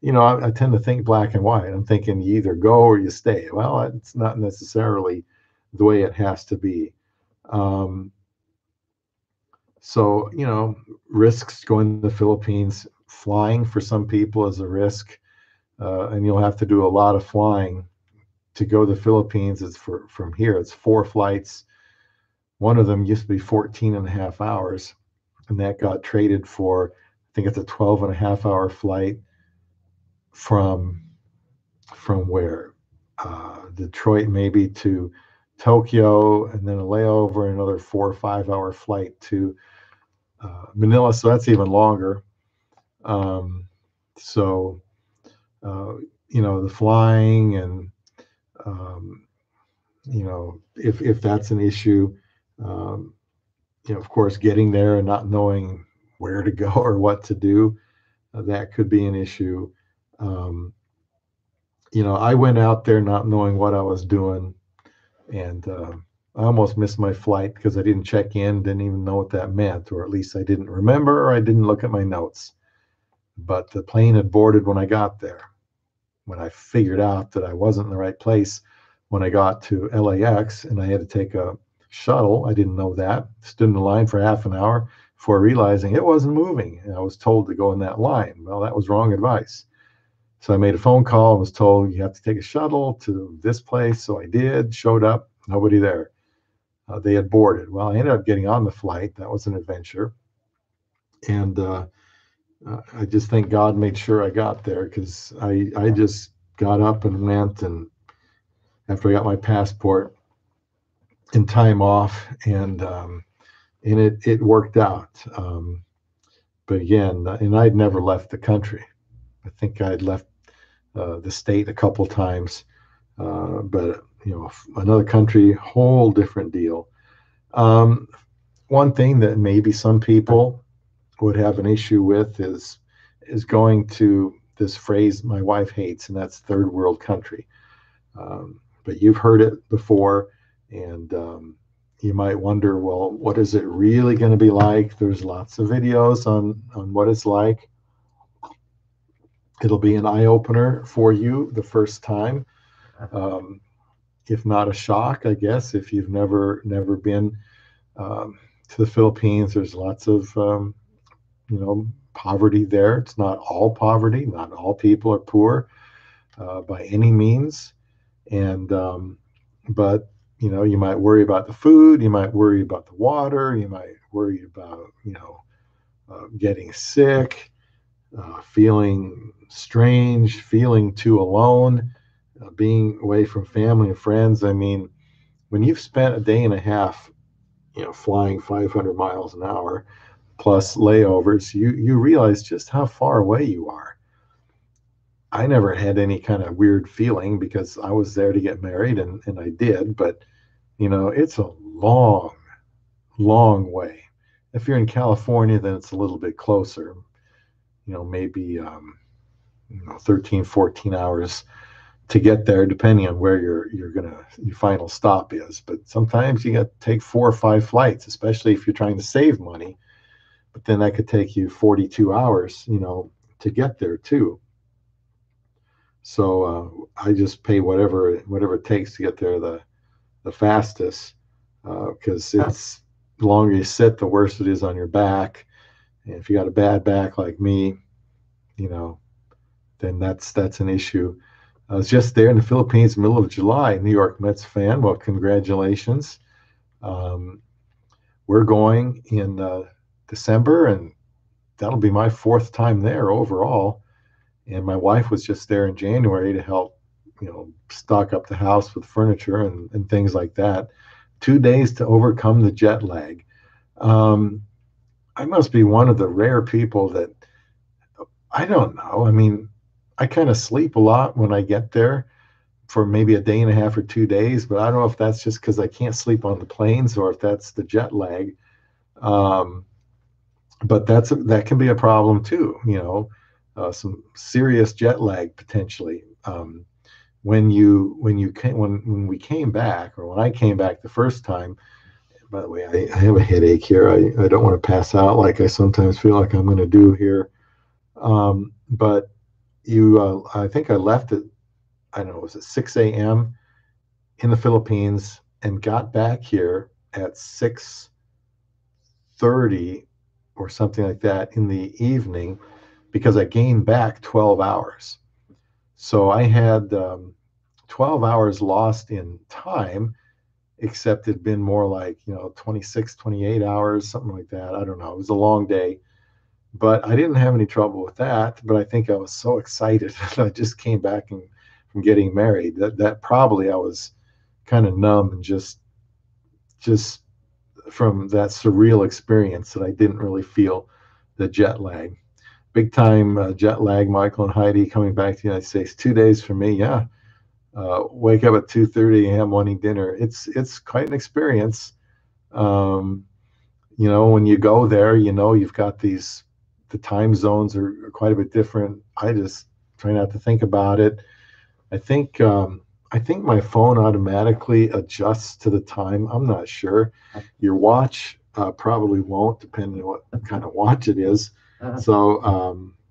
you know, I tend to think black and white. I'm thinking you either go or you stay. Well, it's not necessarily the way it has to be. So, you know, risks going to the Philippines, flying for some people is a risk, and you'll have to do a lot of flying to go to the Philippines. It's from here, it's 4 flights. One of them used to be 14.5 hours, and that got traded for, I think it's a 12.5 hour flight from where? Detroit maybe to Tokyo, and then a layover, another 4 or 5 hour flight to Manila. So that's even longer. You know, the flying and, you know, if that's an issue, you know, of course, getting there and not knowing where to go or what to do, that could be an issue. You know, I went out there not knowing what I was doing, and I almost missed my flight because I didn't check in, didn't even know what that meant, or at least I didn't remember, or I didn't look at my notes. But the plane had boarded when I got there, when I figured out that I wasn't in the right place when I got to LAX, and I had to take a shuttle. I didn't know that. Stood in the line for half an hour before realizing it wasn't moving, and I was told to go in that line. Well, that was wrong advice. So I made a phone call and was told you have to take a shuttle to this place. So I did, showed up, nobody there. They had boarded. Well, I ended up getting on the flight. That was an adventure. And I just think God made sure I got there, because I just got up and went, and after I got my passport and time off, and it worked out. But again, and I'd never left the country. I think I'd left the state a couple times, but you know, another country, whole different deal. One thing that maybe some people would have an issue with is going to this phrase my wife hates, and that's third world country. But you've heard it before, and you might wonder, well, what is it really going to be like? There's lots of videos on what it's like. It'll be an eye-opener for you the first time, if not a shock, I guess, if you've never been to the Philippines. There's lots of, you know, poverty there. It's not all poverty. Not all people are poor by any means. And but, you know, you might worry about the food. You might worry about the water. You might worry about, you know, getting sick. Feeling strange, feeling too alone, being away from family and friends. I mean, when you've spent a day and a half, you know, flying 500 miles an hour plus layovers, you realize just how far away you are. I never had any kind of weird feeling because I was there to get married, and I did, but, you know, it's a long, long way. If you're in California, then it's a little bit closer. You know, maybe you know, 13, 14 hours to get there, depending on where your final stop is. But sometimes you got to take 4 or 5 flights, especially if you're trying to save money. But then that could take you 42 hours, you know, to get there too. So I just pay whatever it takes to get there the fastest, because it's the longer you sit, the worse it is on your back. And if you got a bad back like me, you know, then that's an issue. I was just there in the Philippines, middle of July. New York Mets fan, well, congratulations. We're going in December, and that'll be my 4th time there overall. And my wife was just there in January to help, you know, stock up the house with furniture and things like that. 2 days to overcome the jet lag. I must be one of the rare people that, I don't know. I mean, I kind of sleep a lot when I get there for maybe a day and a half or 2 days, but I don't know if that's just because I can't sleep on the planes or if that's the jet lag. But that can be a problem too, you know, some serious jet lag potentially. When I came back the first time. By the way, I have a headache here. I don't want to pass out like I sometimes feel like I'm going to do here. But I think I left at, I don't know, was it 6 a.m. in the Philippines and got back here at 6, 30 or something like that in the evening, because I gained back 12 hours. So I had 12 hours lost in time, except it'd been more like, 26, 28 hours, something like that. I don't know. It was a long day, but I didn't have any trouble with that. But I think I was so excited. I just came back from getting married that probably I was kind of numb and just from that surreal experience that I didn't really feel the jet lag. Big time jet lag, Michael and Heidi, coming back to the United States. 2 days for me, yeah. Wake up at 2:30 a.m. wanting dinner. It's quite an experience. When you go there, you've got the time zones are quite a bit different. I just try not to think about it. I think my phone automatically adjusts to the time. I'm not sure. Your watch probably won't, depending on what kind of watch it is. So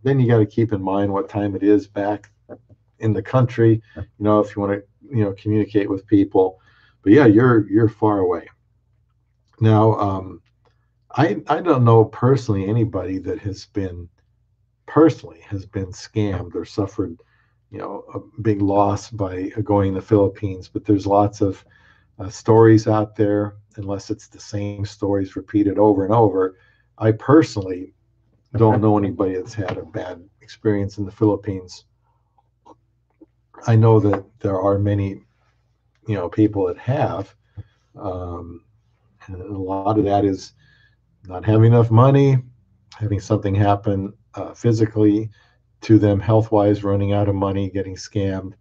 then you got to keep in mind what time it is back in the country, if you want to, communicate with people. But yeah, you're far away. Now, I don't know personally anybody that has been scammed or suffered, a big loss by going to the Philippines. But there's lots of stories out there, unless it's the same stories repeated over and over. I personally don't know anybody that's had a bad experience in the Philippines. I know that there are many, people that have, and a lot of that is not having enough money, having something happen physically to them, health-wise, running out of money, getting scammed.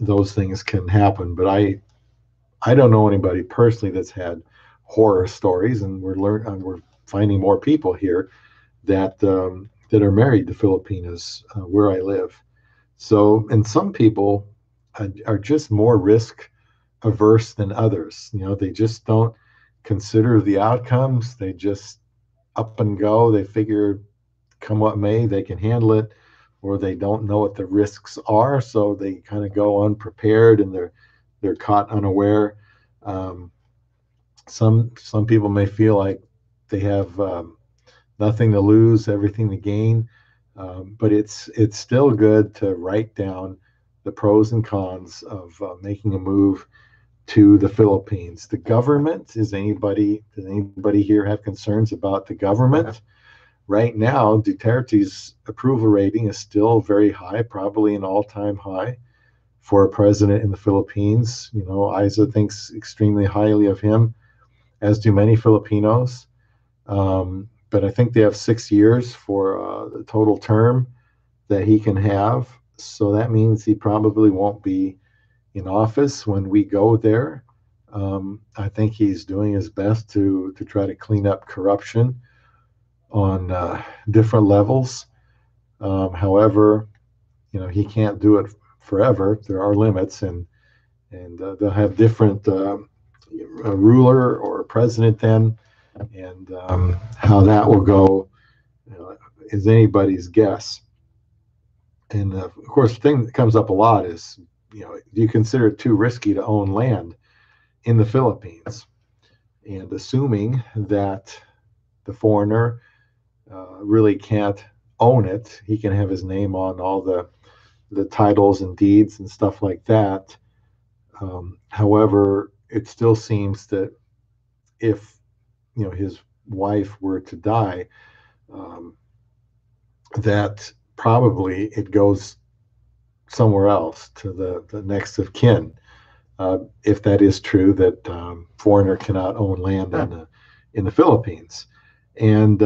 Those things can happen, but I don't know anybody personally that's had horror stories, and we're finding more people here that are married to Filipinas where I live. So, and some people are just more risk averse than others. They just don't consider the outcomes. They just up and go. They figure, come what may, they can handle it, or they don't know what the risks are. So they kind of go unprepared, and they're caught unaware. Some people may feel like they have nothing to lose, everything to gain. But it's still good to write down the pros and cons of making a move to the Philippines. The government, does anybody here have concerns about the government? Right now, Duterte's approval rating is still very high, probably an all-time high for a president in the Philippines. Isa thinks extremely highly of him, as do many Filipinos. But I think they have 6 years for the total term that he can have. So that means he probably won't be in office when we go there. I think he's doing his best to try to clean up corruption on different levels. However, he can't do it forever. There are limits, and they'll have different a ruler or a president then. And how that will go is anybody's guess. And of course, the thing that comes up a lot is, do you consider it too risky to own land in the Philippines? And assuming that the foreigner really can't own it, he can have his name on all the titles and deeds and stuff like that. However, it still seems that if his wife were to die, that probably it goes somewhere else to the next of kin, if that is true, that foreigner cannot own land in the Philippines. And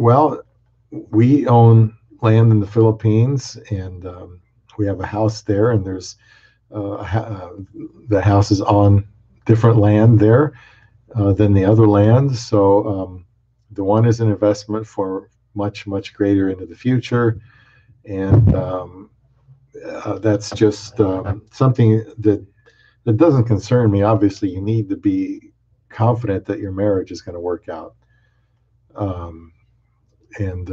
well, we own land in the Philippines, and we have a house there, and there's the house is on different land there than the other land. So the one is an investment for much, much greater into the future. And that's just something that doesn't concern me. Obviously, you need to be confident that your marriage is going to work out. And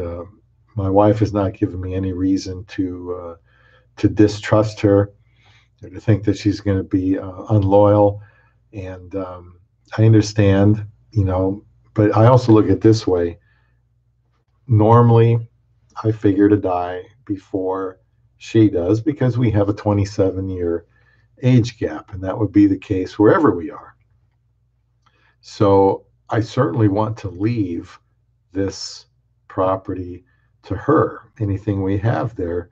my wife has not given me any reason to distrust her or to think that she's going to be unloyal. And I understand, you know, but I also look at it this way. Normally, I figure to die before she does because we have a 27-year age gap, and that would be the case wherever we are. So I certainly want to leave this property to her. Anything we have there,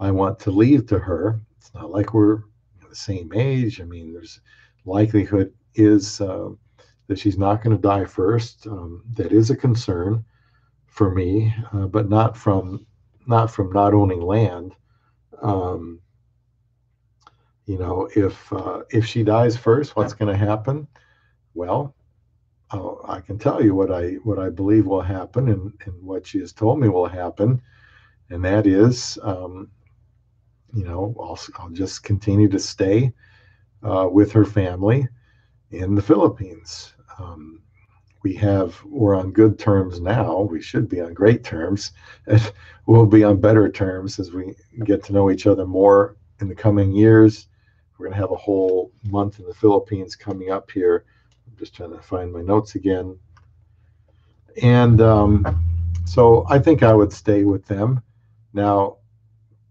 I want to leave to her. It's not like we're the same age. I mean, there's likelihood is that she's not going to die first. That is a concern for me, but not from not owning land. You know, if she dies first, what's going to happen? Well, I can tell you what I believe will happen, and what she has told me will happen, and that is, you know, I'll just continue to stay with her family in the Philippines. We're on good terms now. We should be on great terms, and we'll be on better terms as we get to know each other more in the coming years. We're going to have a whole month in the Philippines coming up here. I'm just trying to find my notes again. And so I think I would stay with them. Now,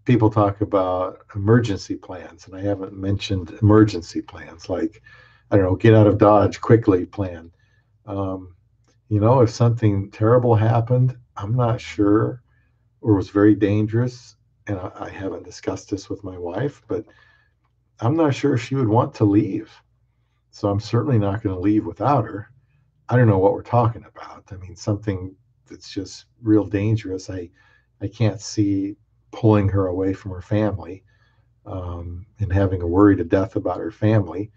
people talk about emergency plans, and I haven't mentioned emergency plans like, I don't know, get out of Dodge quickly plan. You know, if something terrible happened, I'm not sure, or was very dangerous, and I haven't discussed this with my wife, but I'm not sure she would want to leave. So I'm certainly not going to leave without her. I don't know what we're talking about. I mean, something that's just real dangerous. I can't see pulling her away from her family and having a worry to death about her family.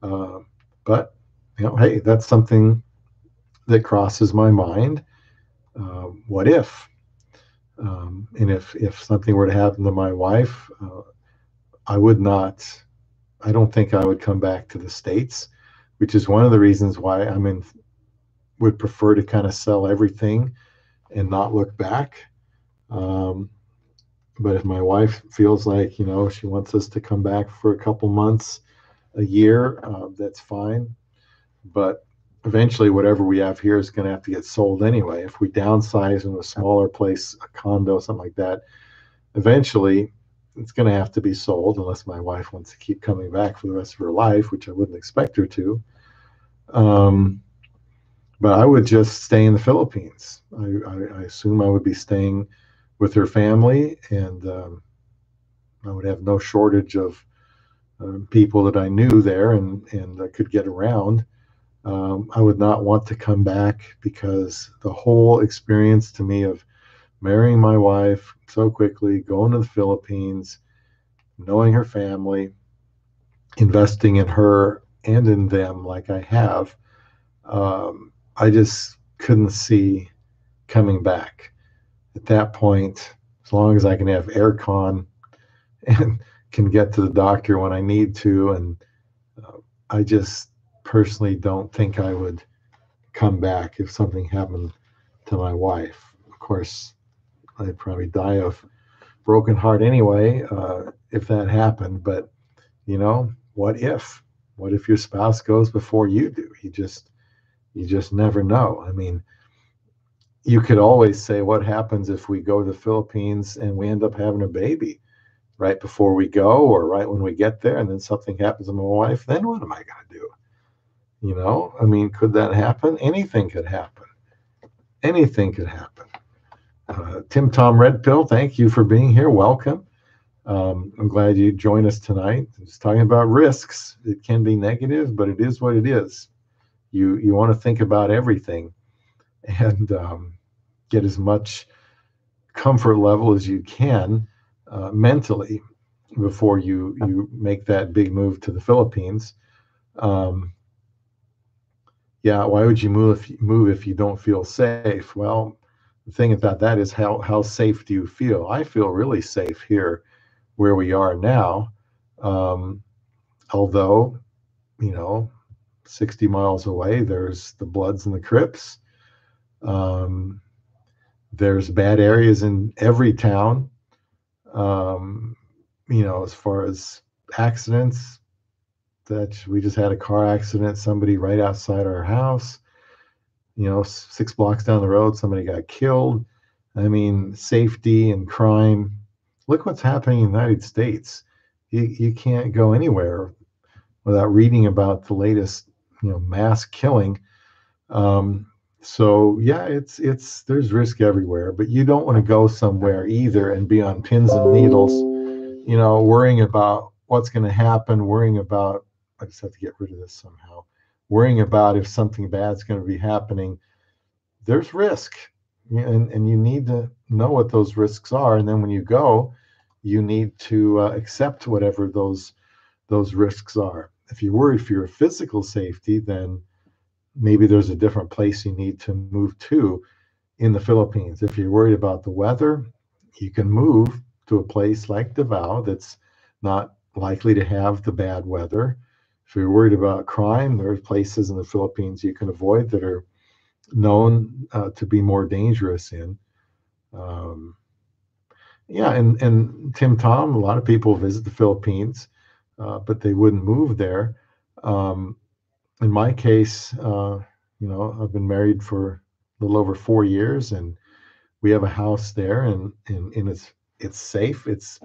But, you know, hey, that's something that crosses my mind. What if? And if something were to happen to my wife, I don't think I would come back to the States, which is one of the reasons why would prefer to kind of sell everything and not look back. But if my wife feels like, you know, she wants us to come back for a couple months, a year, that's fine. But eventually whatever we have here is going to have to get sold anyway. If we downsize in a smaller place, a condo, something like that, eventually it's going to have to be sold unless my wife wants to keep coming back for the rest of her life, which I wouldn't expect her to. But I would just stay in the Philippines. I assume I would be staying with her family, and I would have no shortage of people that I knew there and I could get around. I would not want to come back because the whole experience to me of marrying my wife so quickly, going to the Philippines, knowing her family, investing in her and in them like I have, I just couldn't see coming back. At that point, as long as I can have aircon and can get to the doctor when I need to, and I just personally don't think I would come back if something happened to my wife. Of course, I'd probably die of broken heart anyway if that happened. But, you know, what if? What if your spouse goes before you do? You just never know. I mean, you could always say, what happens if we go to the Philippines and we end up having a baby right before we go or right when we get there, and then something happens to my wife? Then what am I going to do? You know, I mean, could that happen? Anything could happen. Anything could happen. Tim Tom Red Pill, thank you for being here. Welcome. I'm glad you joined us tonight. Just talking about risks. It can be negative, but it is what it is. You want to think about everything and get as much comfort level as you can mentally before you make that big move to the Philippines. Yeah, why would you move if you don't feel safe? Well, the thing about that is how safe do you feel? I feel really safe here where we are now, although, you know, 60 miles away, there's the Bloods and the Crips. There's bad areas in every town, you know, as far as accidents, that we just had a car accident, somebody right outside our house, you know, 6 blocks down the road, somebody got killed. I mean, safety and crime. Look what's happening in the United States. You can't go anywhere without reading about the latest, you know, mass killing. So yeah, it's there's risk everywhere, but you don't want to go somewhere either and be on pins and needles, you know, worrying about what's going to happen, worrying about, I just have to get rid of this somehow, worrying about if something bad's going to be happening. There's risk, and you need to know what those risks are, and then when you go, you need to accept whatever those risks are. If you're worried for your physical safety, then maybe there's a different place you need to move to in the Philippines. If you're worried about the weather, you can move to a place like Davao that's not likely to have the bad weather. If you're worried about crime, there are places in the Philippines you can avoid that are known to be more dangerous in. Yeah, and Tim Tom, a lot of people visit the Philippines, but they wouldn't move there. In my case, you know, I've been married for a little over 4 years, and we have a house there, and it's safe. It's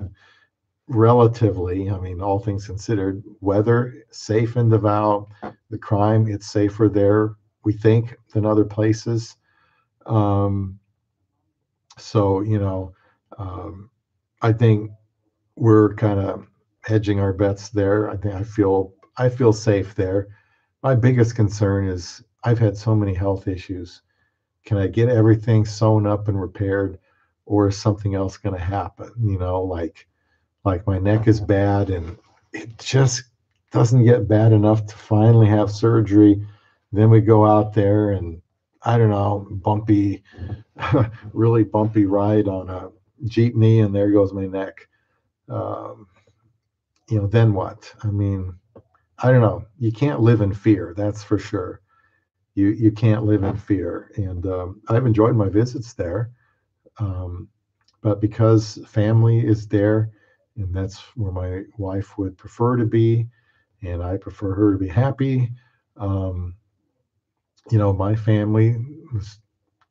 relatively, I mean, all things considered, weather safe in Davao, the crime, it's safer there, we think, than other places. So, you know, I think we're kind of hedging our bets there. I think I feel safe there. My biggest concern is I've had so many health issues. Can I get everything sewn up and repaired, or is something else going to happen? You know, like my neck is bad and it just doesn't get bad enough to finally have surgery. Then we go out there and I don't know, bumpy, really bumpy ride on a jeepney, and there goes my neck. You know, then what? I mean, I don't know. You can't live in fear. That's for sure. You can't live in fear. And I've enjoyed my visits there. But because family is there, and that's where my wife would prefer to be, and I prefer her to be happy. You know, my family,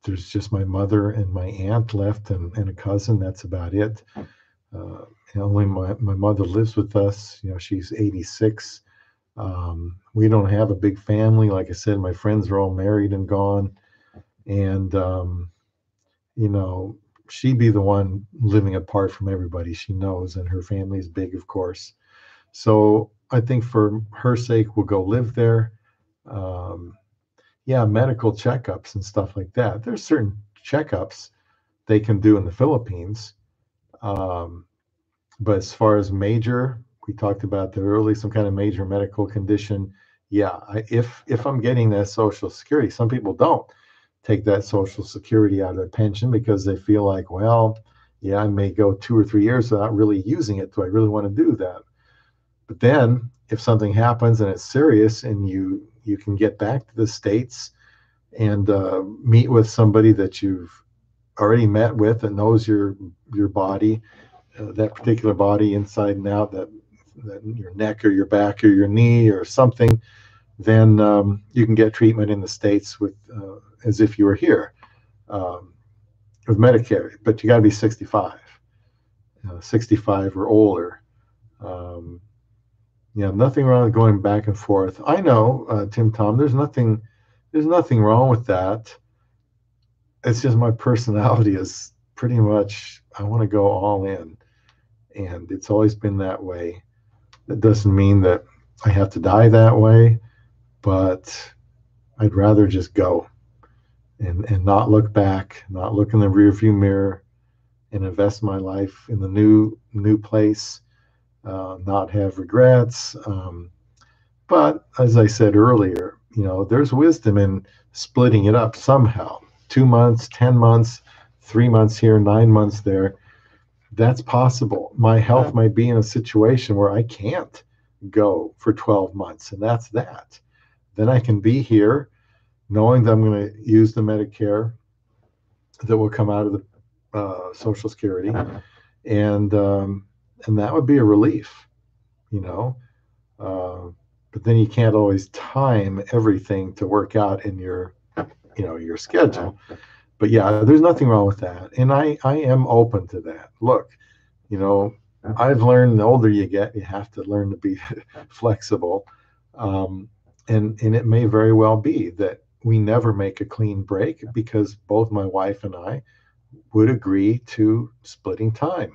there's just my mother and my aunt left, and a cousin. That's about it. And only my mother lives with us. You know, she's 86. We don't have a big family. Like I said, my friends are all married and gone. And, you know, she'd be the one living apart from everybody she knows, and her family is big, of course. So I think for her sake, we'll go live there. Yeah, medical checkups and stuff like that. There's certain checkups they can do in the Philippines. But as far as major, we talked about that early, some kind of major medical condition. Yeah, if I'm getting that Social Security, some people don't take that Social Security out of their pension because they feel like, well, yeah, I may go 2 or 3 years without really using it. Do I really want to do that? But then if something happens and it's serious and you can get back to the States and meet with somebody that you've already met with and knows your body, that particular body inside and out, that your neck or your back or your knee or something, then you can get treatment in the States with as if you were here with Medicare. But you got to be 65 or older. Yeah, nothing wrong with going back and forth. I know, Tim Tom, there's nothing wrong with that. It's just my personality is pretty much I want to go all in, and it's always been that way. That doesn't mean that I have to die that way, but I'd rather just go and not look back, not look in the rearview mirror, and invest my life in the new place, not have regrets. But as I said earlier, you know, there's wisdom in splitting it up somehow. 2 months, 10 months, 3 months here, 9 months there. That's possible. My health might be in a situation where I can't go for 12 months, and that's that. Then I can be here knowing that I'm going to use the Medicare that will come out of the Social Security, and that would be a relief, you know. but then you can't always time everything to work out in your, you know, your schedule. But yeah, there's nothing wrong with that. And I am open to that. Look, you know, I've learned the older you get, you have to learn to be flexible. And it may very well be that we never make a clean break, because both my wife and I would agree to splitting time.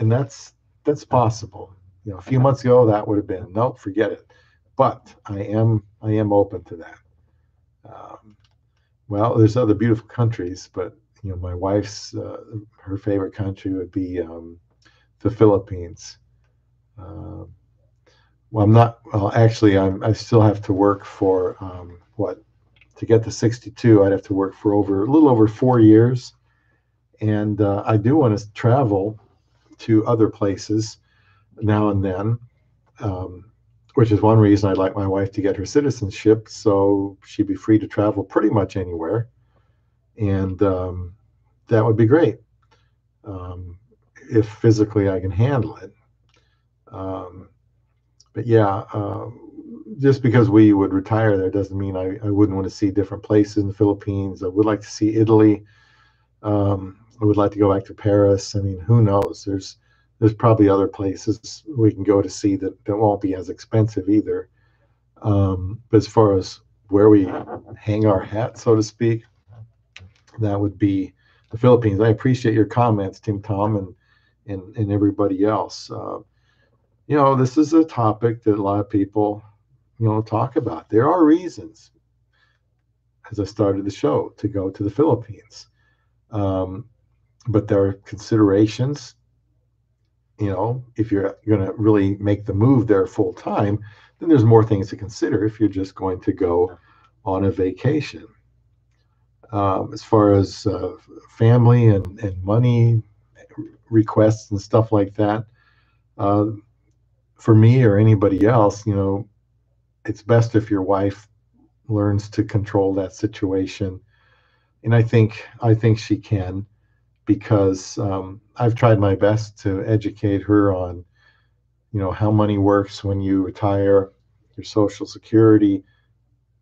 And that's possible. You know, a few months ago, that would have been, nope, forget it. But I am open to that. Well, there's other beautiful countries, but you know, my wife's her favorite country would be the Philippines. Well, I'm not. Well, actually, I still have to work for to get to 62. I'd have to work for a little over 4 years, and I do want to travel to other places now and then, which is one reason I'd like my wife to get her citizenship, so she'd be free to travel pretty much anywhere. And that would be great if physically I can handle it. But yeah, just because we would retire there doesn't mean I wouldn't want to see different places in the Philippines. I would like to see Italy. I would like to go back to Paris. I mean, who knows? There's probably other places we can go to see that won't be as expensive either. But as far as where we hang our hat, so to speak, that would be the Philippines. I appreciate your comments, Tim Tom, and everybody else. You know, this is a topic that a lot of people, you know, talk about. There are reasons, as I started the show, to go to the Philippines. But there are considerations, you know, if you're going to really make the move there full time, then there's more things to consider if you're just going to go on a vacation. As far as family and money requests and stuff like that, for me or anybody else, you know, it's best if your wife learns to control that situation. And I think she can, because I've tried my best to educate her on, you know, how money works when you retire, your Social Security,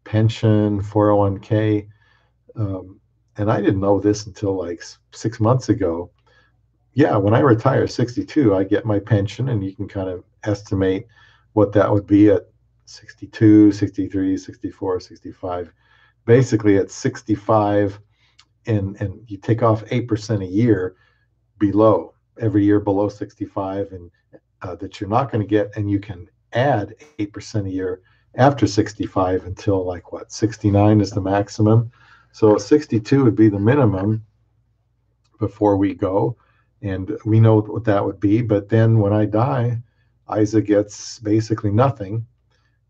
pension, 401k. And I didn't know this until like 6 months ago. Yeah, when I retire 62, I get my pension, and you can kind of estimate what that would be at 62, 63, 64, 65. Basically at 65, and you take off 8% a year below, every year below 65, and that you're not going to get, and you can add 8% a year after 65 until like what, 69 is the maximum. So 62 would be the minimum before we go, and we know what that would be. But then when I die, Isa gets basically nothing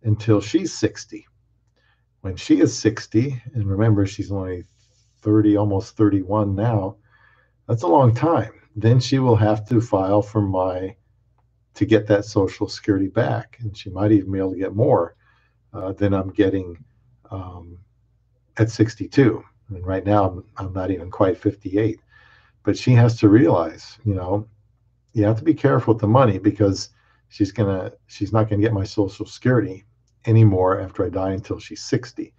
until she's 60. When she is 60, and remember, she's only 30, almost 31 now, that's a long time. Then she will have to file for to get that Social Security back, and she might even be able to get more than I'm getting at 62. I mean, right now I'm not even quite 58, but she has to realize, you know, you have to be careful with the money, because she's not gonna get my Social Security anymore after I die until she's 60.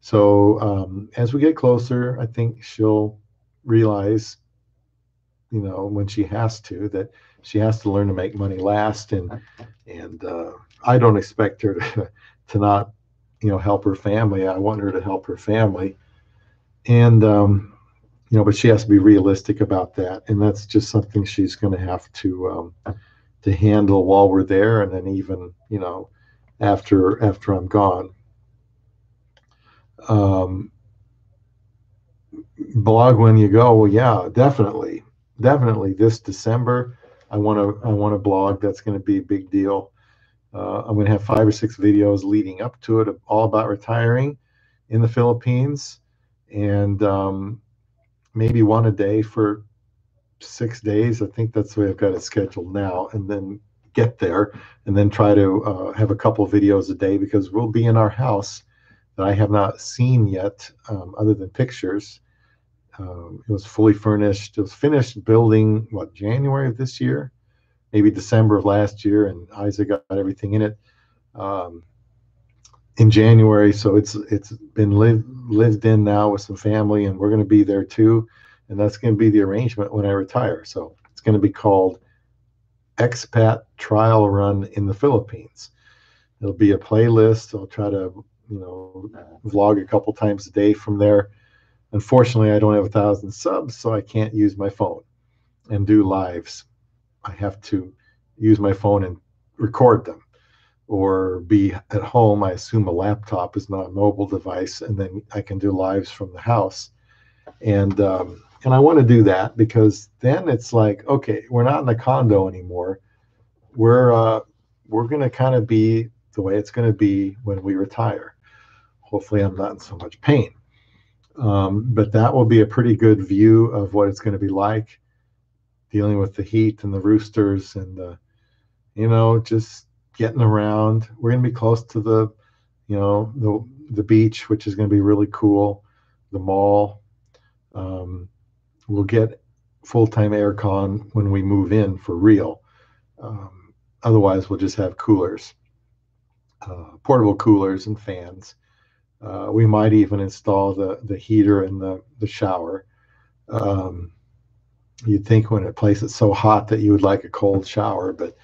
So as we get closer, I think she'll realize, you know, when she has to, that she has to learn to make money last. And I don't expect her to not, you know, help her family. I want her to help her family. And, you know, but she has to be realistic about that. And that's just something she's going to have to handle while we're there. And then even, you know, after I'm gone. Blog when you go. Well, yeah, definitely this December. I want to blog. That's going to be a big deal. I'm going to have 5 or 6 videos leading up to it, all about retiring in the Philippines, and maybe one a day for 6 days. I think that's the way I've got it scheduled now, and then get there, and then try to have a couple videos a day, because we'll be in our house that I have not seen yet, other than pictures. It was fully furnished. It was finished building, what, January of this year? Maybe December of last year, and Isa got everything in it. in January. So it's been lived in now with some family, and we're going to be there too. And that's going to be the arrangement when I retire. So it's going to be called Expat Trial Run in the Philippines. There'll be a playlist. I'll try to, you know, vlog a couple times a day from there. Unfortunately, I don't have 1,000 subs, so I can't use my phone and do lives. I have to use my phone and record them, or be at home. I assume a laptop is not a mobile device, and then I can do lives from the house. And I want to do that, because then it's like, okay, we're not in a condo anymore. We're going to kind of be the way it's going to be when we retire. Hopefully I'm not in so much pain. But that will be a pretty good view of what it's going to be like, dealing with the heat and the roosters and the, you know, just getting around. We're going to be close to the, you know, the beach, which is going to be really cool. The mall. We'll get full-time aircon when we move in for real. Otherwise, we'll just have coolers, portable coolers and fans. We might even install the heater in the shower. You'd think when a place is so hot that you would like a cold shower, but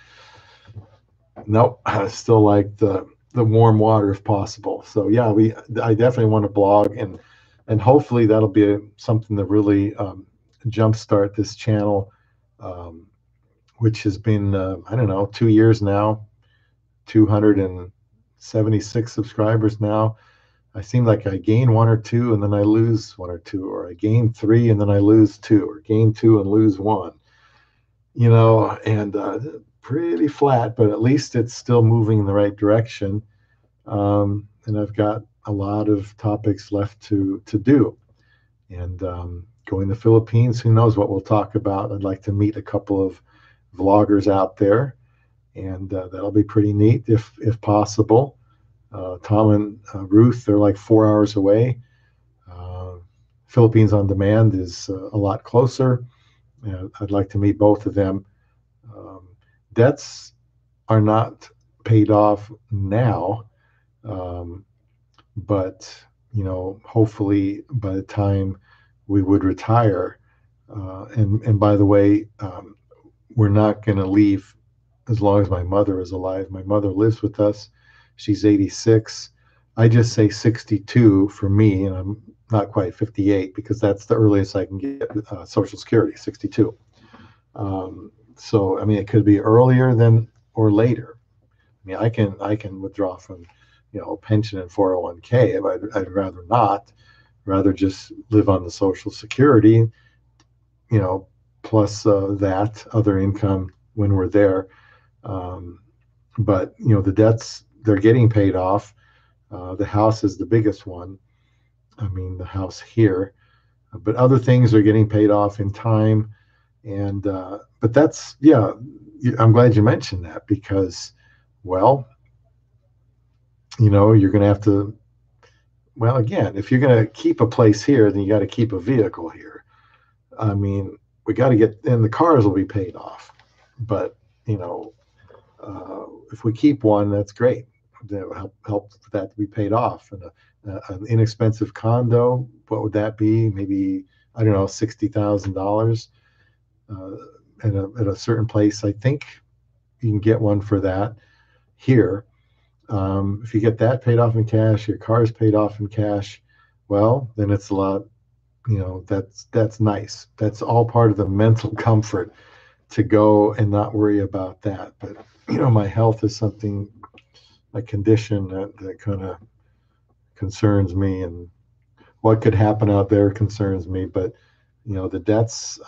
nope, I still like the warm water if possible. So yeah, I definitely want to blog, and hopefully that'll be something that really jumpstart this channel, which has been, I don't know, 2 years now, 276 subscribers now. I seem like I gain one or two and then I lose one or two, or I gain three and then I lose two, or gain two and lose one, you know, and pretty flat, but at least it's still moving in the right direction. And I've got a lot of topics left to do, and going to the Philippines, who knows what we'll talk about. I'd like to meet a couple of vloggers out there, and that'll be pretty neat if possible. Tom and Ruth, they're like 4 hours away. Philippines on Demand is a lot closer. I'd like to meet both of them. Debts are not paid off now, but, you know, hopefully by the time we would retire, and by the way, we're not going to leave as long as my mother is alive. My mother lives with us. She's 86. I just say 62 for me, and I'm not quite 58 because that's the earliest I can get Social Security, 62. So, I mean, it could be earlier than or later. I mean, I can withdraw from, you know, pension and 401k. I'd rather not, rather just live on the Social Security, you know, plus that other income when we're there. But, you know, the debts, they're getting paid off. The house is the biggest one. I mean, the house here, but other things are getting paid off in time. And, but that's, yeah, I'm glad you mentioned that, because, well, you know, you're going to have to, well, again, if you're going to keep a place here, then you got to keep a vehicle here. I mean, we got to get, and the cars will be paid off, but, you know, if we keep one, that's great. That will help for that to be paid off. And an inexpensive condo, what would that be? Maybe, I don't know, $60,000 at a certain place. I think you can get one for that here. If you get that paid off in cash, your car is paid off in cash, well, then it's a lot, you know, that's nice. That's all part of the mental comfort to go and not worry about that. But, you know, my health is something, a condition that kind of concerns me, and what could happen out there concerns me. But, you know, the debts,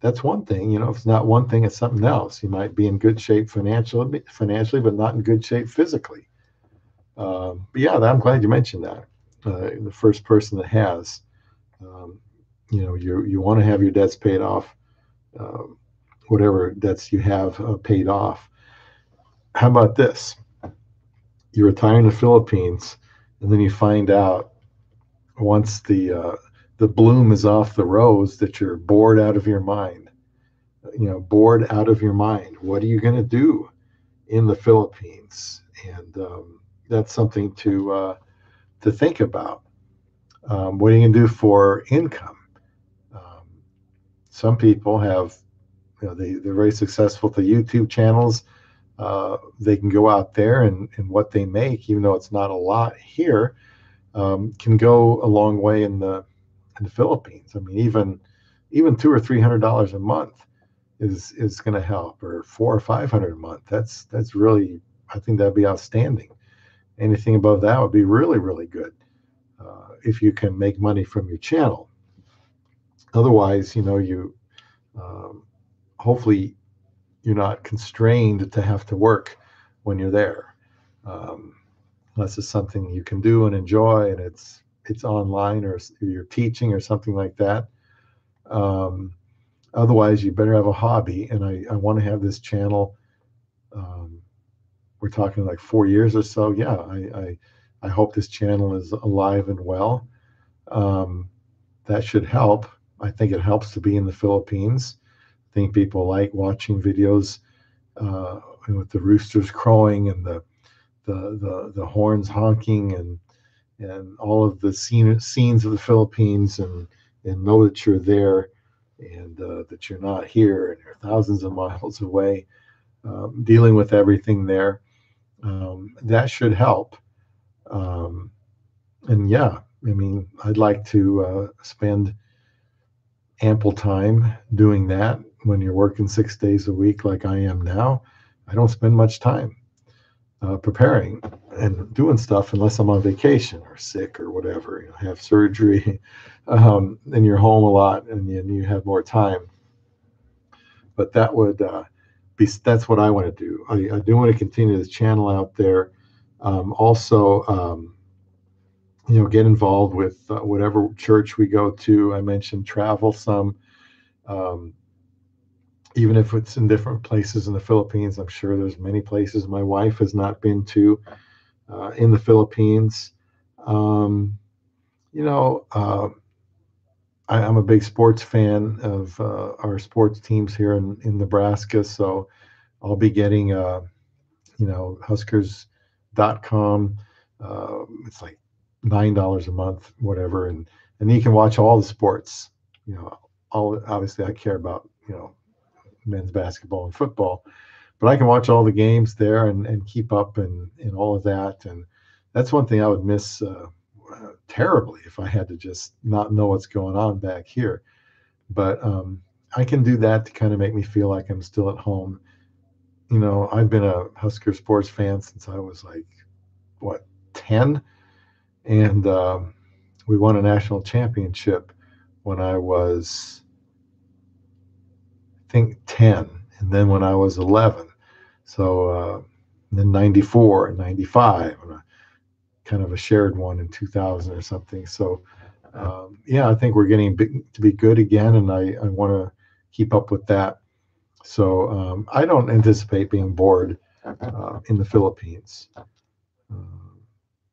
that's one thing. You know, if it's not one thing, it's something else. You might be in good shape financially, but not in good shape physically. But yeah, I'm glad you mentioned that. The first person that has, you know, you want to have your debts paid off, whatever debts you have paid off. How about this? You retire in the Philippines, and then you find out once the bloom is off the rose that you're bored out of your mind. You know, bored out of your mind. What are you going to do? in the Philippines. And that's something to think about. What do you can do for income? Some people have, you know, they're very successful with the YouTube channels. They can go out there and what they make, even though it's not a lot here, can go a long way in the Philippines. I mean, even $200 or $300 a month is going to help, or $400 or $500 a month. That's really, I think that'd be outstanding. Anything above that would be really, really good. If you can make money from your channel. Otherwise, you know, you hopefully you're not constrained to have to work when you're there. Unless it's something you can do and enjoy, and it's online, or you're teaching or something like that. Otherwise, you better have a hobby. And I want to have this channel. We're talking like 4 years or so. Yeah, I hope this channel is alive and well. That should help. I think it helps to be in the Philippines. I think people like watching videos with the roosters crowing and the horns honking and all of the scenes of the Philippines, and know that you're there, and that you're not here, and you're thousands of miles away, dealing with everything there. That should help. And yeah, I mean, I'd like to spend ample time doing that. When you're working 6 days a week like I am now, I don't spend much time preparing and doing stuff unless I'm on vacation or sick or whatever. You know, have surgery, and you're home a lot, and you have more time. But that would that's what I want to do. I do want to continue this channel out there. Also, you know, get involved with whatever church we go to. I mentioned travel some, even if it's in different places in the Philippines. I'm sure there's many places my wife has not been to in the Philippines. You know, I'm a big sports fan of our sports teams here in Nebraska, so I'll be getting, you know, Huskers.com. It's like $9 a month, whatever, and you can watch all the sports. You know, all, obviously I care about, you know, men's basketball and football, but I can watch all the games there and keep up and all of that. And that's one thing I would miss terribly if I had to just not know what's going on back here. But I can do that to kind of make me feel like I'm still at home. You know, I've been a Husker sports fan since I was like, what, 10? And we won a national championship when I was, I think, 10. And then when I was 11. So then 94 and 95, and kind of a shared one in 2000 or something. So, yeah, I think we're getting big, to be good again. And I want to keep up with that. So I don't anticipate being bored in the Philippines.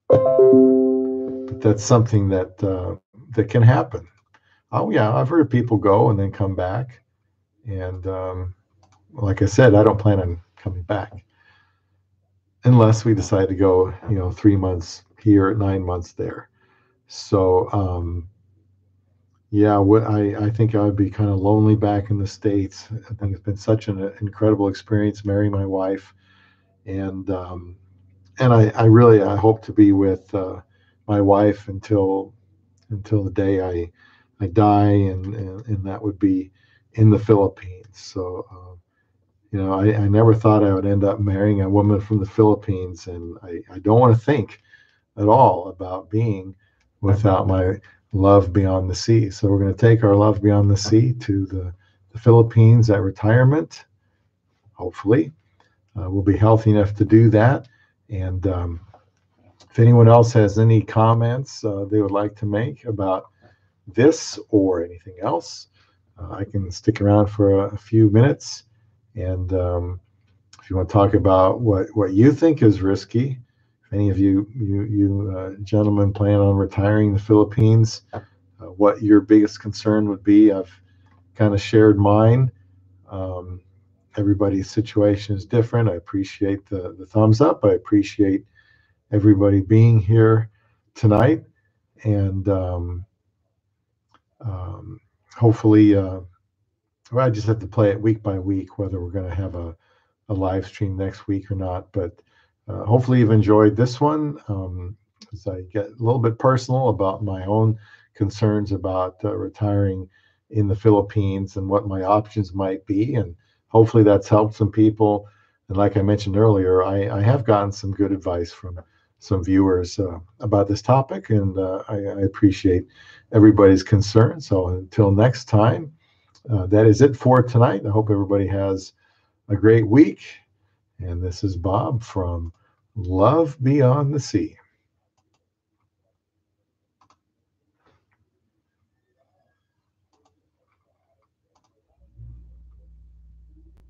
But that's something that that can happen. Oh yeah, I've heard people go and then come back, and like I said, I don't plan on coming back unless we decide to go. You know, 3 months here, 9 months there. So yeah, I think I would be kind of lonely back in the States. I think it's been such an incredible experience marrying my wife, and I really hope to be with. My wife until the day I die, and that would be in the Philippines. So you know, I never thought I would end up marrying a woman from the Philippines, and I don't want to think at all about being without my love beyond the sea. So we're going to take our love beyond the sea to the Philippines at retirement. Hopefully we'll be healthy enough to do that. And if anyone else has any comments they would like to make about this or anything else, I can stick around for a few minutes. And if you want to talk about what you think is risky, if any of you gentlemen plan on retiring in the Philippines, what your biggest concern would be. I've kind of shared mine. everybody's situation is different. I appreciate the thumbs up. I appreciate everybody being here tonight, and hopefully, well, I just have to play it week by week whether we're going to have a live stream next week or not. But hopefully, you've enjoyed this one. As I get a little bit personal about my own concerns about retiring in the Philippines and what my options might be, and hopefully that's helped some people. And like I mentioned earlier, I have gotten some good advice from some viewers about this topic, and I appreciate everybody's concern. So until next time, that is it for tonight. I hope everybody has a great week. And this is Bob from Love Beyond the Sea.